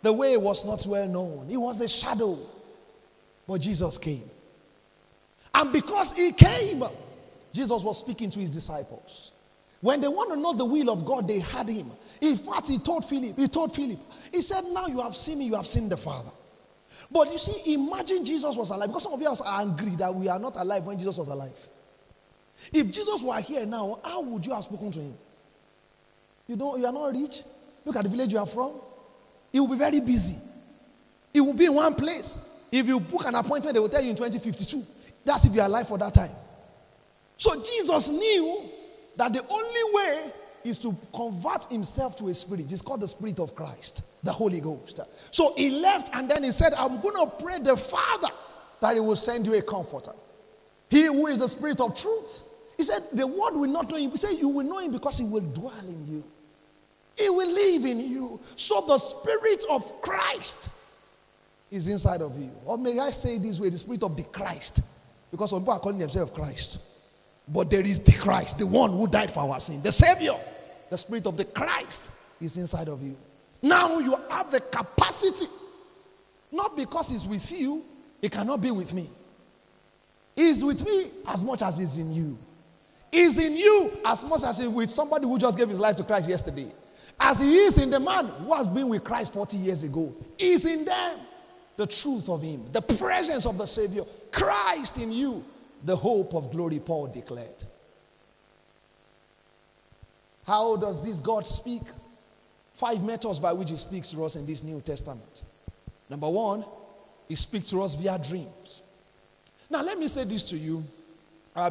the way was not well known. It was the shadow. But Jesus came. And because he came, Jesus was speaking to his disciples. When they want to know the will of God, they had him. In fact, he told Philip, he said, now you have seen me, you have seen the Father. But you see, imagine Jesus was alive. Because some of us are angry that we are not alive when Jesus was alive. If Jesus were here now, how would you have spoken to him? You are not rich. Look at the village you are from. He will be very busy. He will be in one place. If you book an appointment, they will tell you in 2052. That's if you are alive for that time. So Jesus knew that the only way is to convert himself to a spirit. It's called the Spirit of Christ, the Holy Ghost. So he left and then he said, I'm going to pray the Father that he will send you a comforter. He who is the Spirit of truth. He said, the world will not know him. He said, you will know him because he will dwell in you. He will live in you. So the Spirit of Christ is inside of you. Or may I say it this way, the Spirit of the Christ. Because some people are calling themselves Christ. But there is the Christ, the one who died for our sin, the Savior. The Spirit of the Christ is inside of you. Now you have the capacity. Not because he's with you, he cannot be with me. He's with me as much as he's in you. He's in you as much as he's with somebody who just gave his life to Christ yesterday. As he is in the man who has been with Christ 40 years ago. He's in them. The truth of him, the presence of the Savior, Christ in you, the hope of glory, Paul declared. How does this God speak? 5 methods by which he speaks to us in this New Testament. Number 1, he speaks to us via dreams. Now let me say this to you,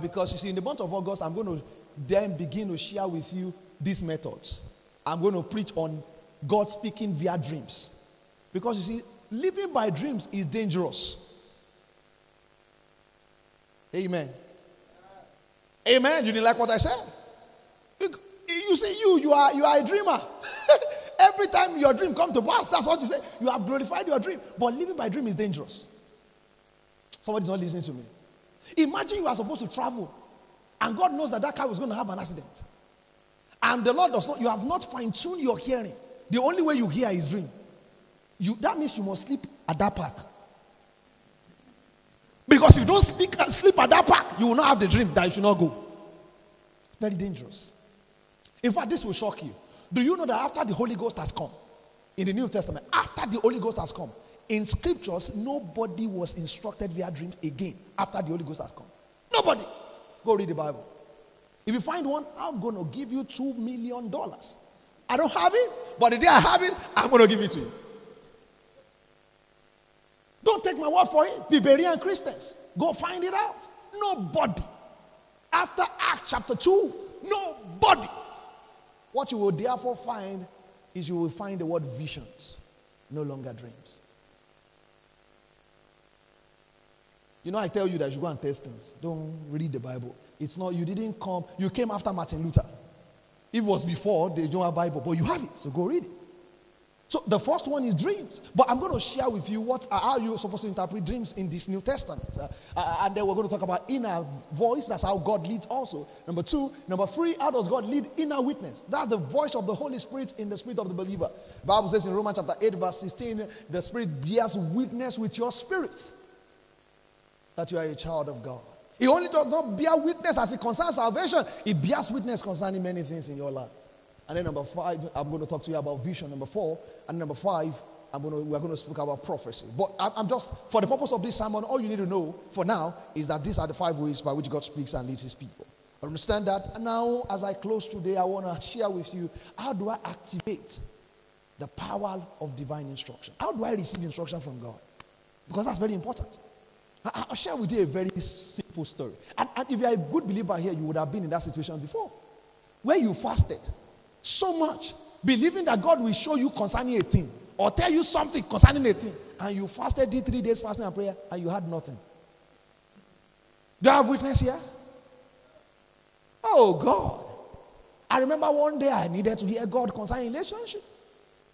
because you see in the month of August, I'm going to then begin to share with you these methods. I'm going to preach on God speaking via dreams. Because you see, living by dreams is dangerous. Amen. Amen. You didn't like what I said? You see, you are a dreamer. Every time your dream comes to pass, that's what you say. You have glorified your dream. But living by dream is dangerous. Somebody's not listening to me. Imagine you are supposed to travel, and God knows that that car was going to have an accident. And the Lord does not, you have not fine-tuned your hearing. The only way you hear is dream. That means you must sleep at that park. Because if you don't sleep at that park, you will not have the dream that you should not go. Very dangerous. In fact, this will shock you. Do you know that after the Holy Ghost has come, in the New Testament, after the Holy Ghost has come, in scriptures, nobody was instructed via dreams again after the Holy Ghost has come. Nobody. Go read the Bible. If you find one, I'm going to give you $2 million. I don't have it, but the day I have it, I'm going to give it to you. Don't take my word for it. Liberian Christians. Go find it out. Nobody. After Acts chapter 2, nobody. What you will therefore find is you will find the word visions, no longer dreams. You know, I tell you that you go and test things. Don't read the Bible. It's not, you didn't come. You came after Martin Luther. If it was before, they don't have Bible, but you have it, so go read it. So the first one is dreams. But I'm going to share with you how you're supposed to interpret dreams in this New Testament. And then we're going to talk about inner voice. That's how God leads also. Number two. Number three, how does God lead? Inner witness. That's the voice of the Holy Spirit in the spirit of the believer. The Bible says in Romans chapter 8 verse 16, the Spirit bears witness with your spirits that you are a child of God. He only does not bear witness as it concerns salvation. He bears witness concerning many things in your life. And then number five, I'm going to talk to you about vision. Number four, and number five, we're going to speak about prophecy. But I'm just, for the purpose of this sermon, all you need to know for now is that these are the 5 ways by which God speaks and leads his people. Understand that? Now, as I close today, I want to share with you, how do I activate the power of divine instruction? How do I receive instruction from God? Because that's very important. I'll share with you a very simple story. And if you're a good believer here, you would have been in that situation before, where you fasted so much, believing that God will show you concerning a thing or tell you something concerning a thing, and you fasted, did 3 days fasting and prayer, and you had nothing. Do I have witness here? Oh God. I remember one day I needed to hear God concerning relationship.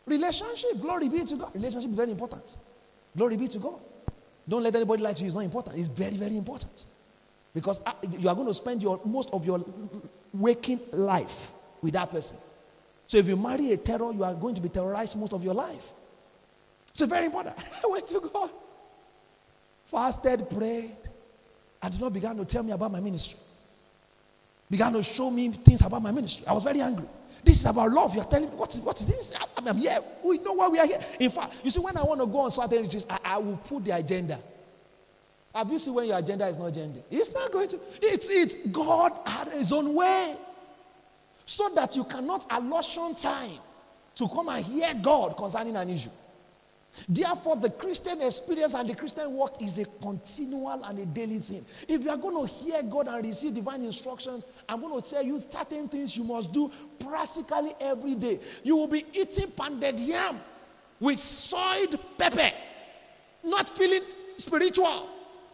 Relationship, glory be to God. Relationship is very important. Glory be to God. Don't let anybody lie to you, it's not important. It's very, very important. Because you are going to spend most of your waking life with that person. So if you marry a terror, you are going to be terrorized most of your life. So very important. I went to God, fasted, prayed, and the Lord began to tell me about my ministry. Began to show me things about my ministry. I was very angry. This is about love. You are telling me, what is this? I'm here. We know why we are here. In fact, you see, when I want to go on certain retreats, I will put the agenda. Have you seen when your agenda is not agenda? It's not going to. It's God had his own way. So that you cannot allow time to come and hear God concerning an issue. Therefore, the Christian experience and the Christian work is a continual and a daily thing. If you are going to hear God and receive divine instructions, I'm going to tell you certain things you must do practically every day. You will be eating pounded yam with soiled pepper, not feeling spiritual,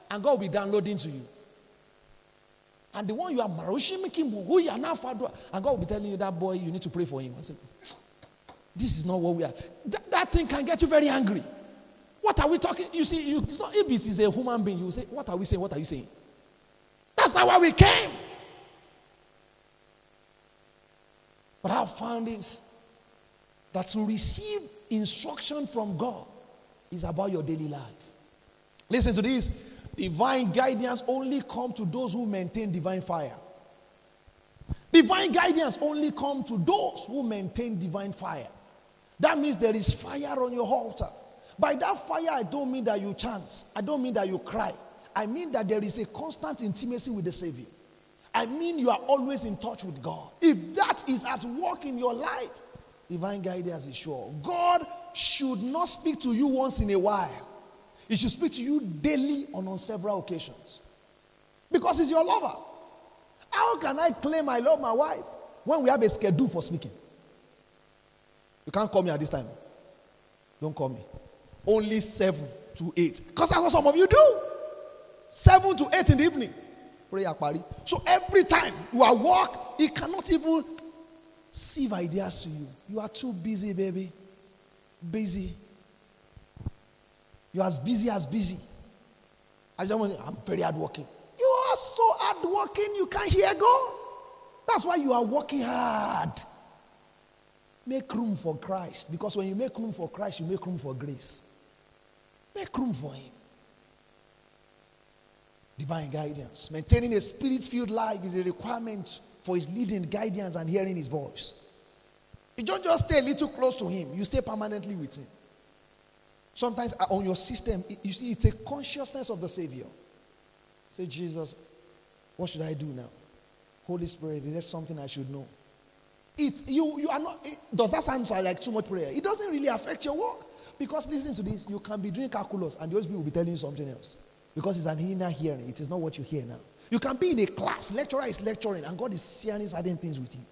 and God will be downloading to you. And the one you are maroshimikim, who you are now father, and God will be telling you that boy, you need to pray for him. I said, this is not what we are. That thing can get you very angry. What are we talking? You see, it's not, if it is a human being, you say, what are we saying? What are you saying? That's not why we came. But I found is that to receive instruction from God is about your daily life. Listen to this. Divine guidance only comes to those who maintain divine fire. Divine guidance only comes to those who maintain divine fire. That means there is fire on your altar. By that fire, I don't mean that you chant. I don't mean that you cry. I mean that there is a constant intimacy with the Savior. I mean you are always in touch with God. If that is at work in your life, divine guidance is sure. God should not speak to you once in a while. He should speak to you daily and on several occasions. Because he's your lover. How can I claim I love my wife when we have a schedule for speaking? You can't call me at this time. Don't call me. Only 7 to 8. Because that's what some of you do. 7 to 8 in the evening. Prayer party. So every time you are work, he cannot even sieve ideas to you. You are too busy, baby. Busy. You're as busy as busy. I just want to say, I'm very hardworking. You are so hardworking, you can't hear God. That's why you are working hard. Make room for Christ. Because when you make room for Christ, you make room for grace. Make room for him. Divine guidance. Maintaining a spirit-filled life is a requirement for his leading, guidance, and hearing his voice. You don't just stay a little close to him. You stay permanently with him. Sometimes on your system, you see, it's a consciousness of the Savior. Say, Jesus, what should I do now? Holy Spirit, is there something I should know? Does that sound like too much prayer? It doesn't really affect your work. Because listen to this, you can be doing calculus and the Holy Spirit will be telling you something else. Because it's an inner hearing, it is not what you hear now. You can be in a class, lecturer is lecturing and God is sharing certain things with you.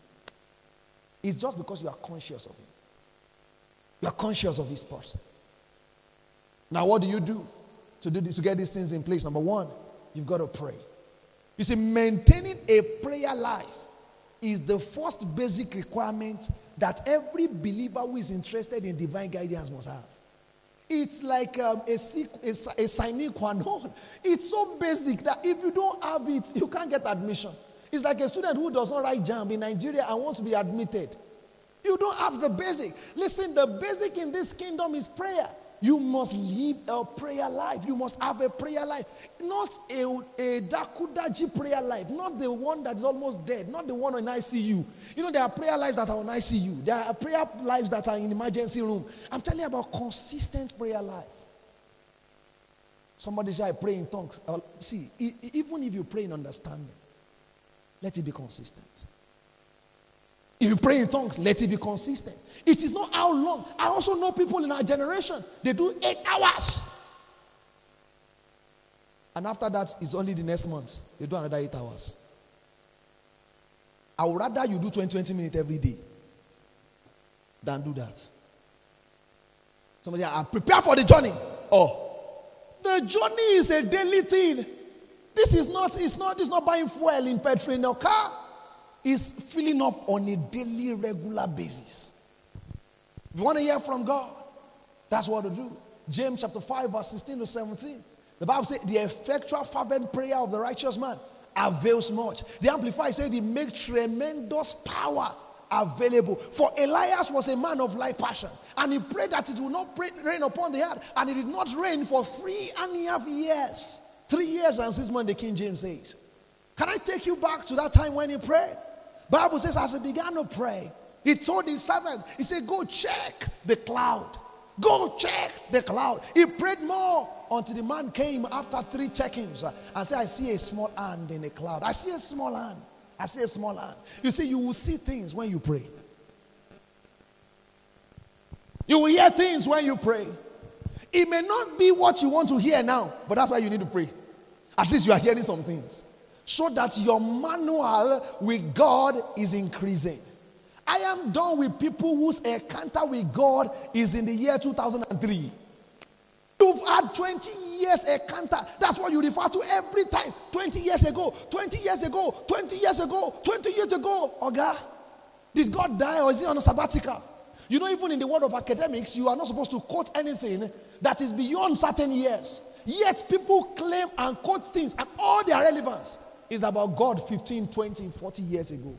It's just because you are conscious of him. You are conscious of his person. Now what do? to do this, to get these things in place, number one, you've got to pray. You see, maintaining a prayer life is the first basic requirement that every believer who is interested in divine guidance must have. It's like a sine qua non. It's so basic that if you don't have it, you can't get admission. It's like a student who does not write JAMB in Nigeria and wants to be admitted. You don't have the basic. Listen, the basic in this kingdom is prayer. You must live a prayer life. You must have a prayer life. Not a Dakudaji prayer life. Not the one that is almost dead. Not the one in ICU. You know, there are prayer lives that are on ICU. There are prayer lives that are in emergency room. I'm telling you about consistent prayer life. Somebody say, I pray in tongues. See, even if you pray in understanding, let it be consistent. If you pray in tongues, let it be consistent. It is not how long. I also know people in our generation, they do 8 hours. And after that, it's only the next month. They do another 8 hours. I would rather you do 20 minutes every day than do that. Somebody, I prepare for the journey. Oh, the journey is a daily thing. This is not, it's not buying fuel in petrol in your car. Is filling up on a daily, regular basis. If you want to hear from God, that's what to do. James chapter 5, verse 16 to 17. The Bible says, the effectual fervent prayer of the righteous man avails much. The Amplified said, it makes tremendous power available. For Elias was a man of like passion, and he prayed that it would not rain upon the earth, and it did not rain for 3.5 years. 3 years and 6 months, the King James says. Can I take you back to that time when he prayed? Bible says as he began to pray, he told his servant, he said, go check the cloud. Go check the cloud. He prayed more until the man came after 3 checkings and said, I see a small hand in a cloud. I see a small hand. I see a small hand. You see, you will see things when you pray. You will hear things when you pray. It may not be what you want to hear now, but that's why you need to pray. At least you are hearing some things. So that your manual with God is increasing. I am done with people whose encounter with God is in the year 2003. You've had 20 years encounter. That's what you refer to every time. 20 years ago, 20 years ago, 20 years ago, 20 years ago. Oga, did God die or is he on a sabbatical? You know, even in the world of academics, you are not supposed to quote anything that is beyond certain years. Yet people claim and quote things and all their relevance is about God 15, 20, 40 years ago.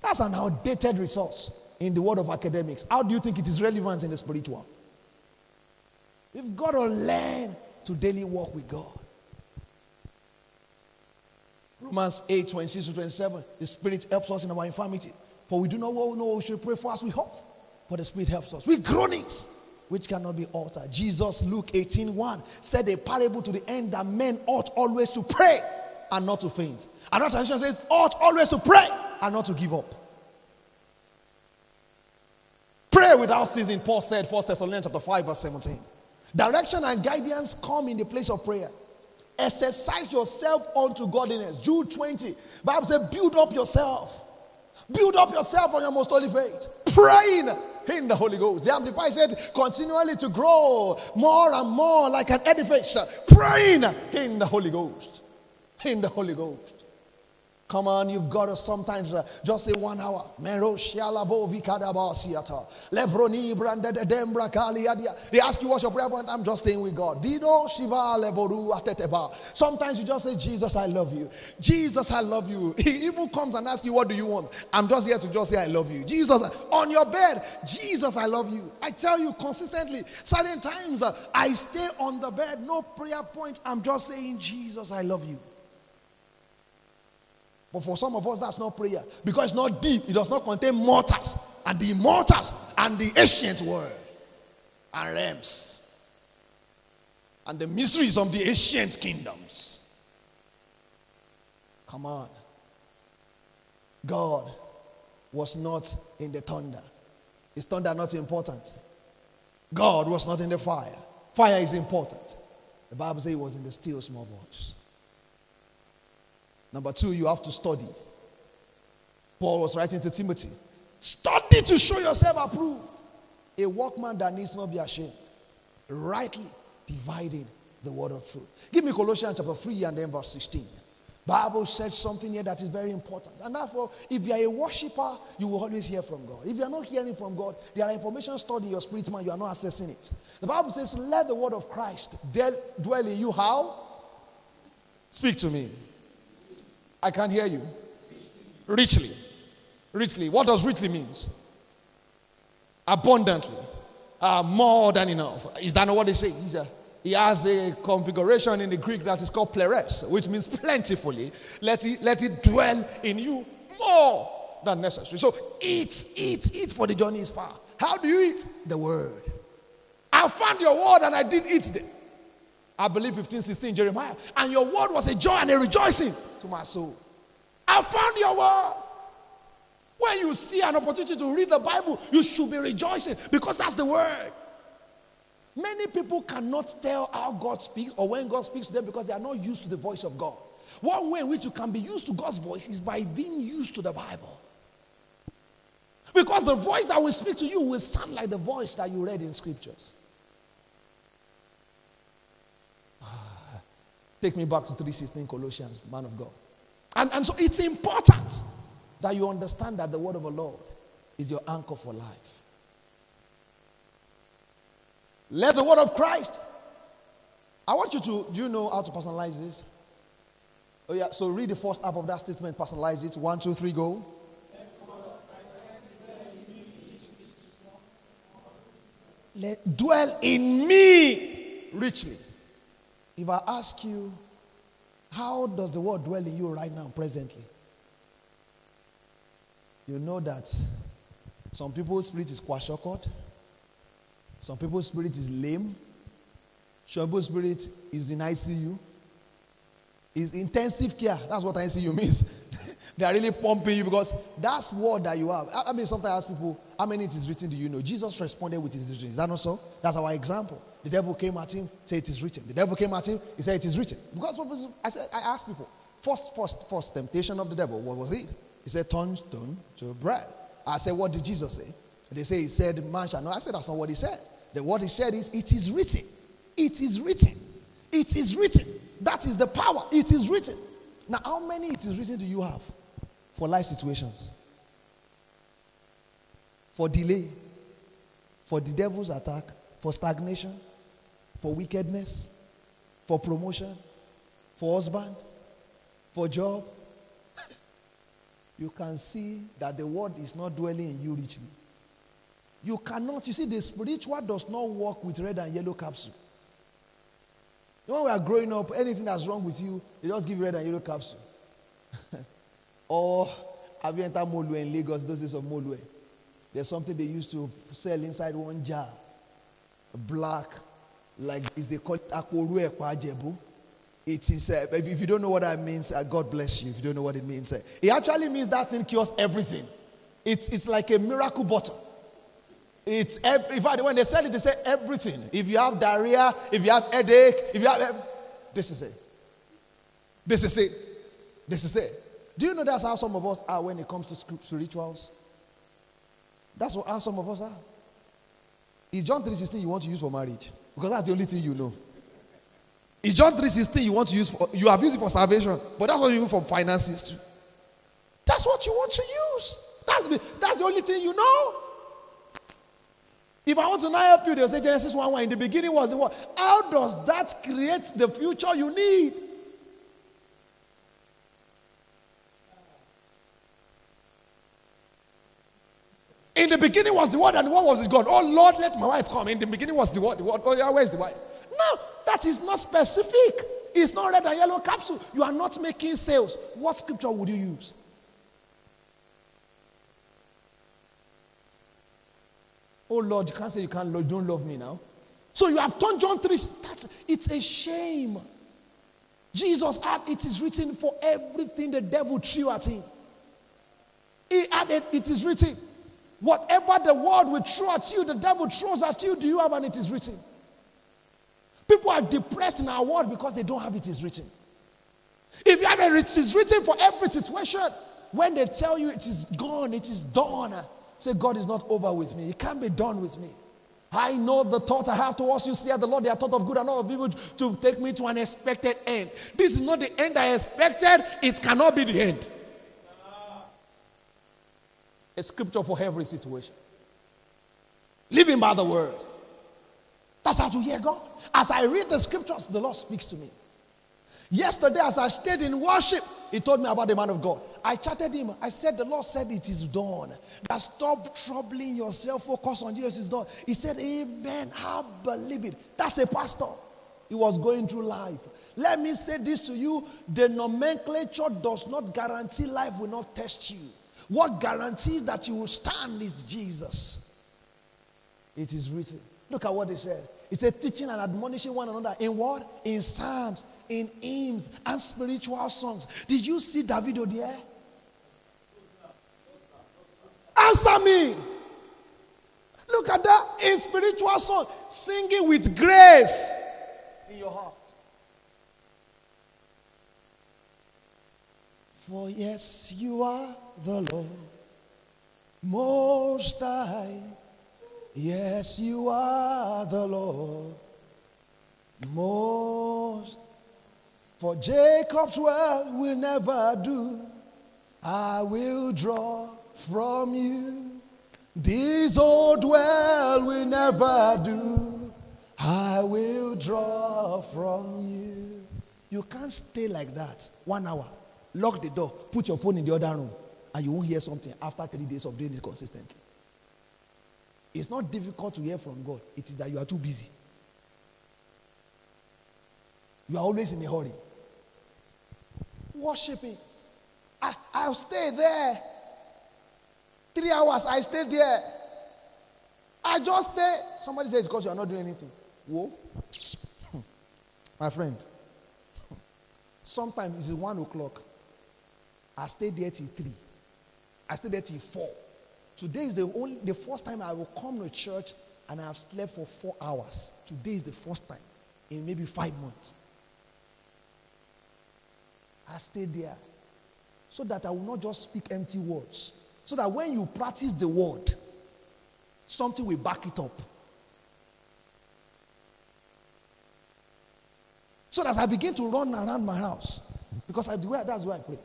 That's an outdated resource in the world of academics. How do you think it is relevant in the spiritual? We've got to learn to daily walk with God. Romans 8, 26 to 27, the Spirit helps us in our infirmity. For we do not know what we should pray for as we hope, but the Spirit helps us with groanings which cannot be altered. Jesus, Luke 18, 1, said a parable to the end that men ought always to pray and not to faint. Another translation says, ought always to pray and not to give up. Pray without ceasing, Paul said, 1 Thessalonians chapter 5, verse 17. Direction and guidance come in the place of prayer. Exercise yourself unto godliness. Jude 20, Bible says, build up yourself. Build up yourself on your most holy faith. Praying in the Holy Ghost. The Amplified said, continually to grow more and more like an edifice. Praying in the Holy Ghost. In the Holy Ghost. Come on, you've got to sometimes just say 1 hour. They ask you what's your prayer point. I'm just staying with God. Sometimes you just say, Jesus, I love you. Jesus, I love you. He even comes and asks you, what do you want? I'm just here to just say, I love you. Jesus, on your bed, Jesus, I love you. I tell you consistently, certain times I stay on the bed, no prayer point. I'm just saying, Jesus, I love you. But for some of us, that's not prayer. Because it's not deep. It does not contain mortars. And the immortals and the ancient world. And realms. And the mysteries of the ancient kingdoms. Come on. God was not in the thunder. Is thunder not important? God was not in the fire. Fire is important. The Bible says he was in the still small voice. Number two, you have to study. Paul was writing to Timothy. Study to show yourself approved. A workman that needs not be ashamed. Rightly dividing the word of truth. Give me Colossians chapter 3 and then verse 16. Bible says something here that is very important. And therefore, if you are a worshiper, you will always hear from God. If you are not hearing from God, there are information stored in your spirit man, you are not accessing it. The Bible says, let the word of Christ dwell in you. How? Speak to me. I can't hear you. Richly. Richly. What does richly mean? Abundantly. More than enough. Is that not what they say? He has a configuration in the Greek that is called pleres, which means plentifully. Let it dwell in you more than necessary. So eat, for the journey is far. How do you eat? The word. I found your word and I did eat them. I believe 15:16 Jeremiah. And your word was a joy and a rejoicing to my soul. I found your word. When you see an opportunity to read the Bible, you should be rejoicing because that's the word. Many people cannot tell how God speaks or when God speaks to them because they are not used to the voice of God. One way in which you can be used to God's voice is by being used to the Bible. Because the voice that will speak to you will sound like the voice that you read in scriptures. Take me back to 3:16 Colossians, man of God. And so it's important that you understand that the word of the Lord is your anchor for life. Let the word of Christ. I want you to, do you know how to personalize this? Oh yeah, so read the first half of that statement, personalize it. 1, 2, 3, go. Let dwell in me richly. If I ask you, how does the word dwell in you right now, presently? You know that some people's spirit is kwashiorkor. Some people's spirit is lame. Some people's spirit is in ICU. Is intensive care. That's what ICU means. They are really pumping you because that's word that you have. I mean, sometimes I ask people, how many it is written do you know? Jesus responded with his written. Is that not so? That's our example. The devil came at him, said it is written. The devil came at him, he said it is written. Because I ask people, first temptation of the devil, what was it? He said, turn stone to bread. I said, what did Jesus say? They say he said, man shall not. I said, that's not what he said. The what he said is, it is written. It is written. It is written. That is the power. It is written. Now, how many it is written do you have for life situations? For delay? For the devil's attack? For stagnation? For wickedness? For promotion? For husband? For job? You can see that the word is not dwelling in you richly. You cannot, you see, the spiritual does not work with red and yellow capsule. When we are growing up, anything that's wrong with you, they just give you red and yellow capsule. Or, have you entered Molwe in Lagos, those days of Molwe? There's something they used to sell inside one jar. Black, like this, they call it Akoru Ekwa Jebu. It is, if you don't know what that means, God bless you if you don't know what it means. It actually means that thing cures everything. It's like a miracle bottle. It's in fact, when they sell it, they say everything. If you have diarrhea, if you have headache, if you have, this is it. This is it. This is it. Do you know that's how some of us are when it comes to rituals? That's how some of us are. Is John 3:16 you want to use for marriage? Because that's the only thing you know. Is John 3:16 you want to use for, you have used it for salvation, but that's what you use for finances too. That's what you want to use. That's the only thing you know. If I want to now help you, they'll say Genesis 1:1. In the beginning was the word. How does that create the future you need? In the beginning was the word, and the word was God. Oh Lord, let my wife come. In the beginning was the word. The word. Oh yeah, where's the wife? No, that is not specific. It's not red and yellow capsule. You are not making sales. What scripture would you use? Oh Lord, you can't say you can't love, don't love me now. So you have turned John 3. It's a shame. Jesus had, it is written for everything the devil threw at him. He added, it is written. Whatever the world will throw at you, the devil throws at you, do you have an it is written? People are depressed in our world because they don't have it is written. If you have a it is written for every situation, when they tell you it is gone, it is done. Say, God is not over with me. He can't be done with me. I know the thought I have towards you, saith the Lord, they are thought of good and not of evil, to take me to an expected end. This is not the end I expected. It cannot be the end. A scripture for every situation. Living by the word. That's how to hear God. As I read the scriptures, the Lord speaks to me. Yesterday, as I stayed in worship, he told me about the man of God. I chatted him. I said, the Lord said, it is done. That stop troubling yourself. Focus on Jesus, is done. He said, amen. I believe it. That's a pastor. He was going through life. Let me say this to you. The nomenclature does not guarantee life will not test you. What guarantees that you will stand is Jesus. It is written. Look at what he said. He said, teaching and admonishing one another. In what? In Psalms, in hymns, and spiritual songs. Did you see Davido there? Answer me. Look at that. In spiritual song. Singing with grace in your heart. For yes, you are the Lord, Most High. Yes, you are the Lord, Most. For Jacob's well will never do. I will draw from you. This old well will never do. I will draw from you. You can't stay like that 1 hour. Lock the door. Put your phone in the other room. And you won't hear something after 3 days of doing this consistently. It's not difficult to hear from God. It is that you are too busy. You are always in a hurry. Worshiping. I'll stay there. 3 hours, I stay there. I just stay. Somebody says, because you are not doing anything. Whoa. My friend. Sometimes it's 1 o'clock. I stay there till 3. I stay there till 4. Today is the first time I will come to church and I have slept for 4 hours. Today is the first time in maybe 5 months. I stay there so that I will not just speak empty words. So that when you practice the word, something will back it up. So that I begin to run around my house. Because that's where I pray.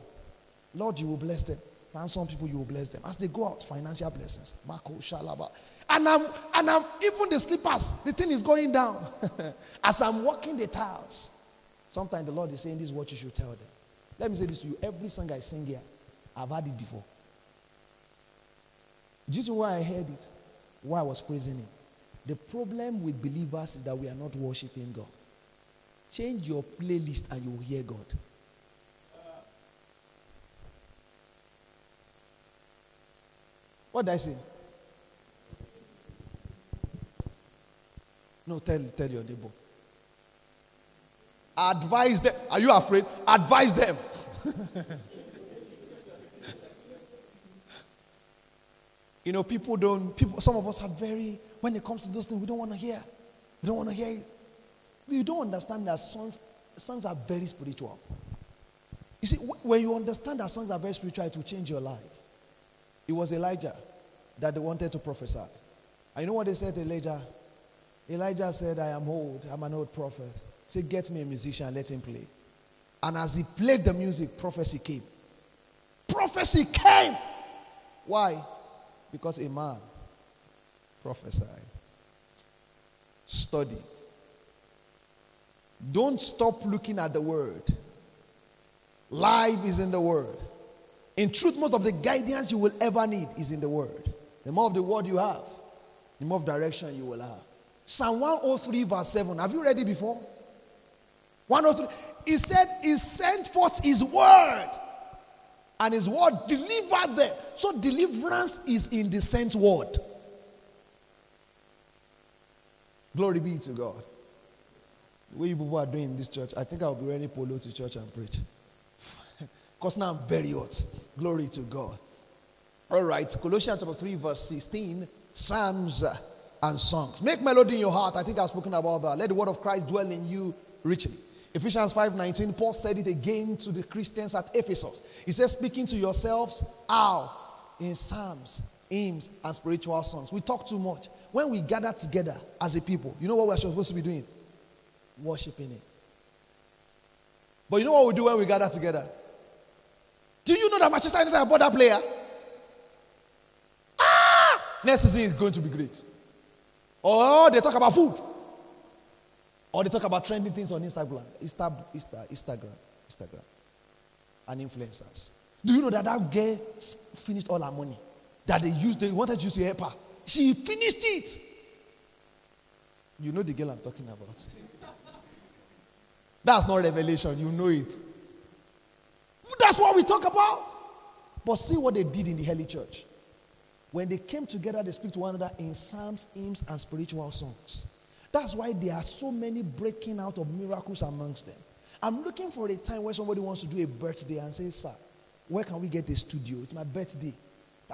Lord, you will bless them. And some people, you will bless them. As they go out, financial blessings. Marco, Shalaba. And I'm even the slippers, the thing is going down. As I'm walking the tiles, sometimes the Lord is saying, this is what you should tell them. Let me say this to you. Every song I sing here, I've heard it before. Do you know why I heard it? Why I was praising him. The problem with believers is that we are not worshiping God. Change your playlist and you will hear God. What did I say? No, tell your neighbor. Advise them. Are you afraid? Advise them. You know, some of us are very, when it comes to those things, we don't want to hear. We don't want to hear it. We don't understand that songs are very spiritual. You see, when you understand that songs are very spiritual, it will change your life. It was Elijah that they wanted to prophesy. And you know what they said to Elijah? Elijah said, I am old. I'm an old prophet. He said, get me a musician and let him play. And as he played the music, prophecy came. Prophecy came! Why? Because a man prophesied. Study. Don't stop looking at the word. Life is in the word. In truth, most of the guidance you will ever need is in the word. The more of the word you have, the more of direction you will have. Psalm 103 verse 7. Have you read it before? 103. He said, he sent forth his word. And his word delivered them. So deliverance is in the sent word. Glory be to God. The way you people are doing in this church, I think I'll be wearing polo to church and preach. Because now I'm very hot. Glory to God. All right. Colossians chapter 3 verse 16. Psalms and songs. Make melody in your heart. I think I've spoken about that. Let the word of Christ dwell in you richly. Ephesians 5:19. Paul said it again to the Christians at Ephesus. He says, speaking to yourselves. How? In psalms. hymns, and spiritual songs. We talk too much. When we gather together as a people, you know what we're supposed to be doing? Worshipping it. But you know what we do when we gather together? Do you know that Manchester United have bought that player? Next season is going to be great. Or they talk about food. Or they talk about trending things on Instagram. Instagram. And influencers. Do you know that that girl finished all her money? That they wanted to use to help her. She finished it. You know the girl I'm talking about. That's not revelation. You know it. That's what we talk about. But see what they did in the early church. When they came together, they speak to one another in psalms, hymns, and spiritual songs. That's why there are so many breaking out of miracles amongst them. I'm looking for a time where somebody wants to do a birthday and say, sir, where can we get a studio? It's my birthday.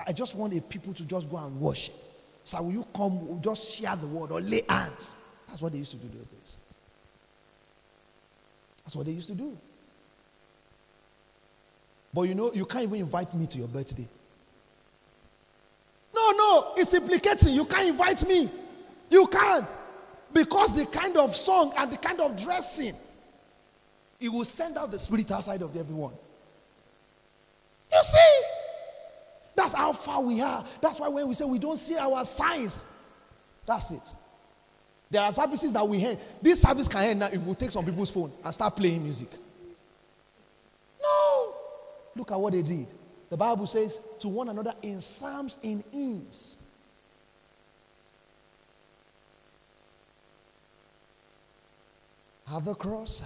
I just want the people to just go and worship. Sir, will you come? We'll just share the word or lay hands. That's what they used to do those days. That's what they used to do. But you know, you can't even invite me to your birthday. No, it's implicating. You can't invite me. You can't. Because the kind of song and the kind of dressing, it will send out the spirit outside of everyone. You see? That's how far we are. That's why when we say we don't see our signs, that's it. There are services that we end. This service can end now if we take some people's phone and start playing music. No. Look at what they did. The Bible says, to one another in psalms, in hymns. At the cross,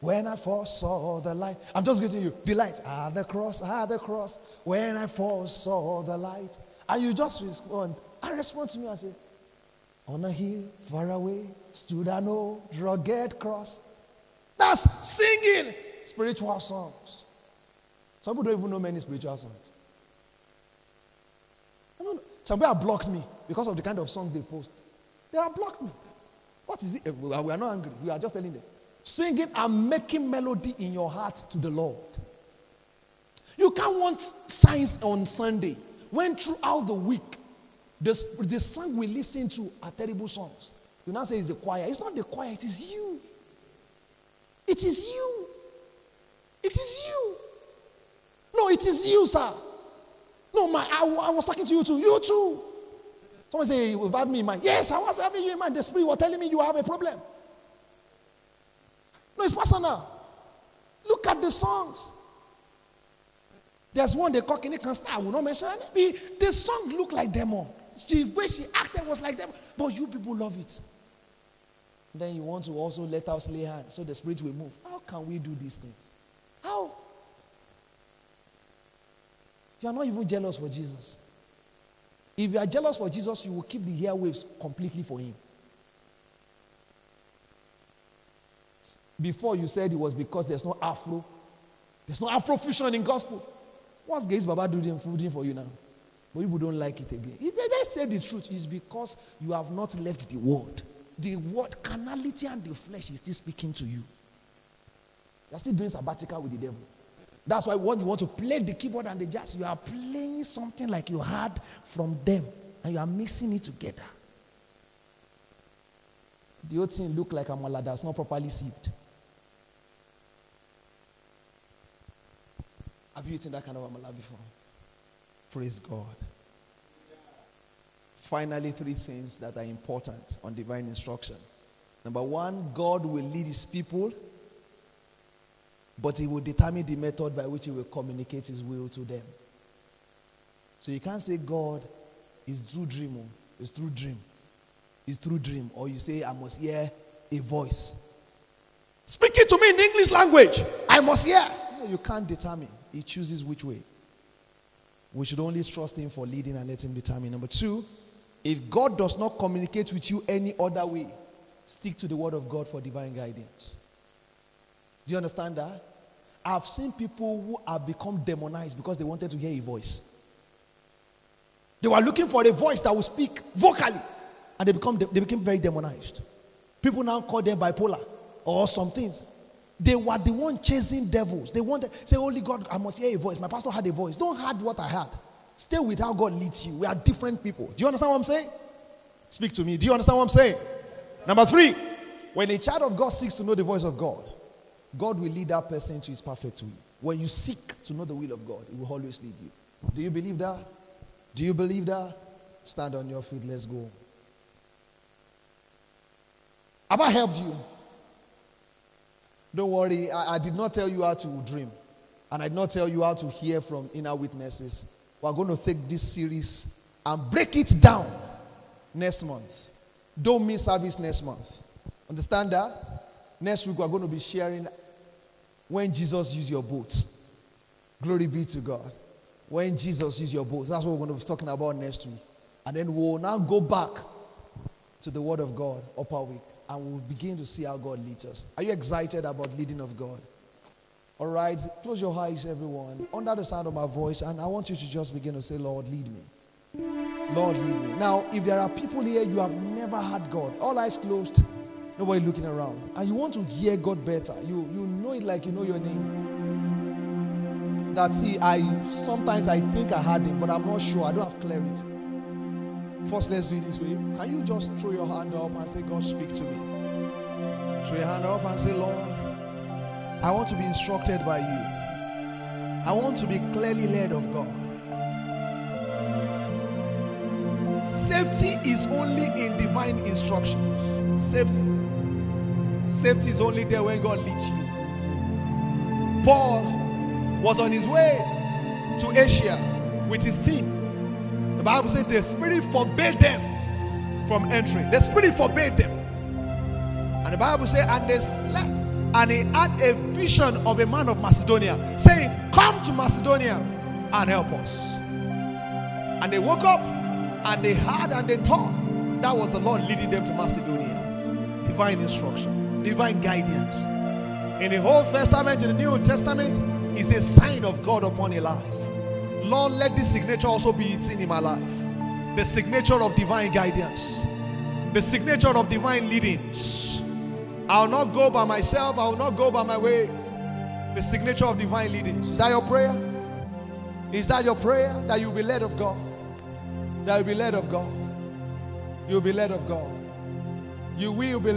when I first saw the light. I'm just greeting you. The light. At the cross, when I first saw the light. And you just respond. I respond to me and say, on a hill far away stood an old rugged cross. That's singing spiritual songs. Some people don't even know many spiritual songs. Some people have blocked me because of the kind of songs they post. They have blocked me. What is it? We are not angry. We are just telling them. Singing and making melody in your heart to the Lord. You can't want signs on Sunday when throughout the week the song we listen to are terrible songs. You now say it's the choir. It's not the choir. It is you. It is you. It is you. No, it is you, sir. No, I was talking to you too. You too. Someone say, you have me in mind. Yes, I was having you in mind. The spirit was telling me you have a problem. No, it's personal. Look at the songs. There's one they call Kinnikan Star. I will not mention it. The song looked like demon. The way she acted was like demon. But you people love it. Then you want to also let us lay hands so the spirit will move. How can we do these things? How? You are not even jealous for Jesus. If you are jealous for Jesus, you will keep the airwaves completely for him. Before you said it was because there's no Afro fusion in gospel. What's Gates Baba doing for you now? But people don't like it again. If they say the truth, it's because you have not left the word. The word, carnality and the flesh is still speaking to you. You are still doing sabbatical with the devil. That's why when you want to play the keyboard and the jazz, you are playing something like you heard from them. And you are mixing it together. The old thing look like amala that's not properly sieved. Have you eaten that kind of amala before? Praise God. Finally, three things that are important on divine instruction. Number one, God will lead his people, but he will determine the method by which he will communicate his will to them. So you can't say God is through dream. It's through dream. It's through dream. Or you say, I must hear a voice. Speaking to me in the English language. I must hear. No, you can't determine. He chooses which way. We should only trust him for leading and let him determine. Number two, if God does not communicate with you any other way, stick to the word of God for divine guidance. Do you understand that? I've seen people who have become demonized because they wanted to hear a voice. They were looking for a voice that would speak vocally. And they became very demonized. People now call them bipolar or some things. They were the one chasing devils. They wanted, say, only God, I must hear a voice. My pastor had a voice. Don't hide what I had. Stay with how God leads you. We are different people. Do you understand what I'm saying? Speak to me. Do you understand what I'm saying? Number three, when a child of God seeks to know the voice of God, God will lead that person to his perfect will. When you seek to know the will of God, it will always lead you. Do you believe that? Do you believe that? Stand on your feet. Let's go. Have I helped you? Don't worry. I did not tell you how to dream. And I did not tell you how to hear from inner witnesses. We're going to take this series and break it down next month. Don't miss service next month. Understand that? Next week we're going to be sharing when Jesus used your boat. Glory be to God. When Jesus used your boat. That's what we're going to be talking about next week. And then we'll now go back to the Word of God, Upper Week. And we'll begin to see how God leads us. Are you excited about leading of God? All right, close your eyes, everyone, under the sound of my voice, and I want you to just begin to say, Lord, lead me. Lord, lead me. Now, if there are people here, you have never heard God. All eyes closed, nobody looking around. And you want to hear God better. You know it like you know your name. That, see, sometimes I think I heard Him, but I'm not sure. I don't have clarity. First, let's do it this way. Can you just throw your hand up and say, God, speak to me? Throw your hand up and say, Lord, I want to be instructed by you. I want to be clearly led of God. Safety is only in divine instructions. Safety. Safety is only there when God leads you. Paul was on his way to Asia with his team. The Bible said the Spirit forbade them from entering. The Spirit forbade them. And the Bible said, and they slept. And he had a vision of a man of Macedonia saying, come to Macedonia and help us. And they woke up and they heard and they thought that was the Lord leading them to Macedonia. Divine instruction, divine guidance. In the Old Testament, in the New Testament, is a sign of God upon a life. Lord, let this signature also be seen in my life. The signature of divine guidance. The signature of divine leadings. I will not go by myself. I will not go by my way. The signature of divine leading. Is that your prayer? Is that your prayer? That you'll be led of God. That you'll be led of God. You'll be led of God. You will be led.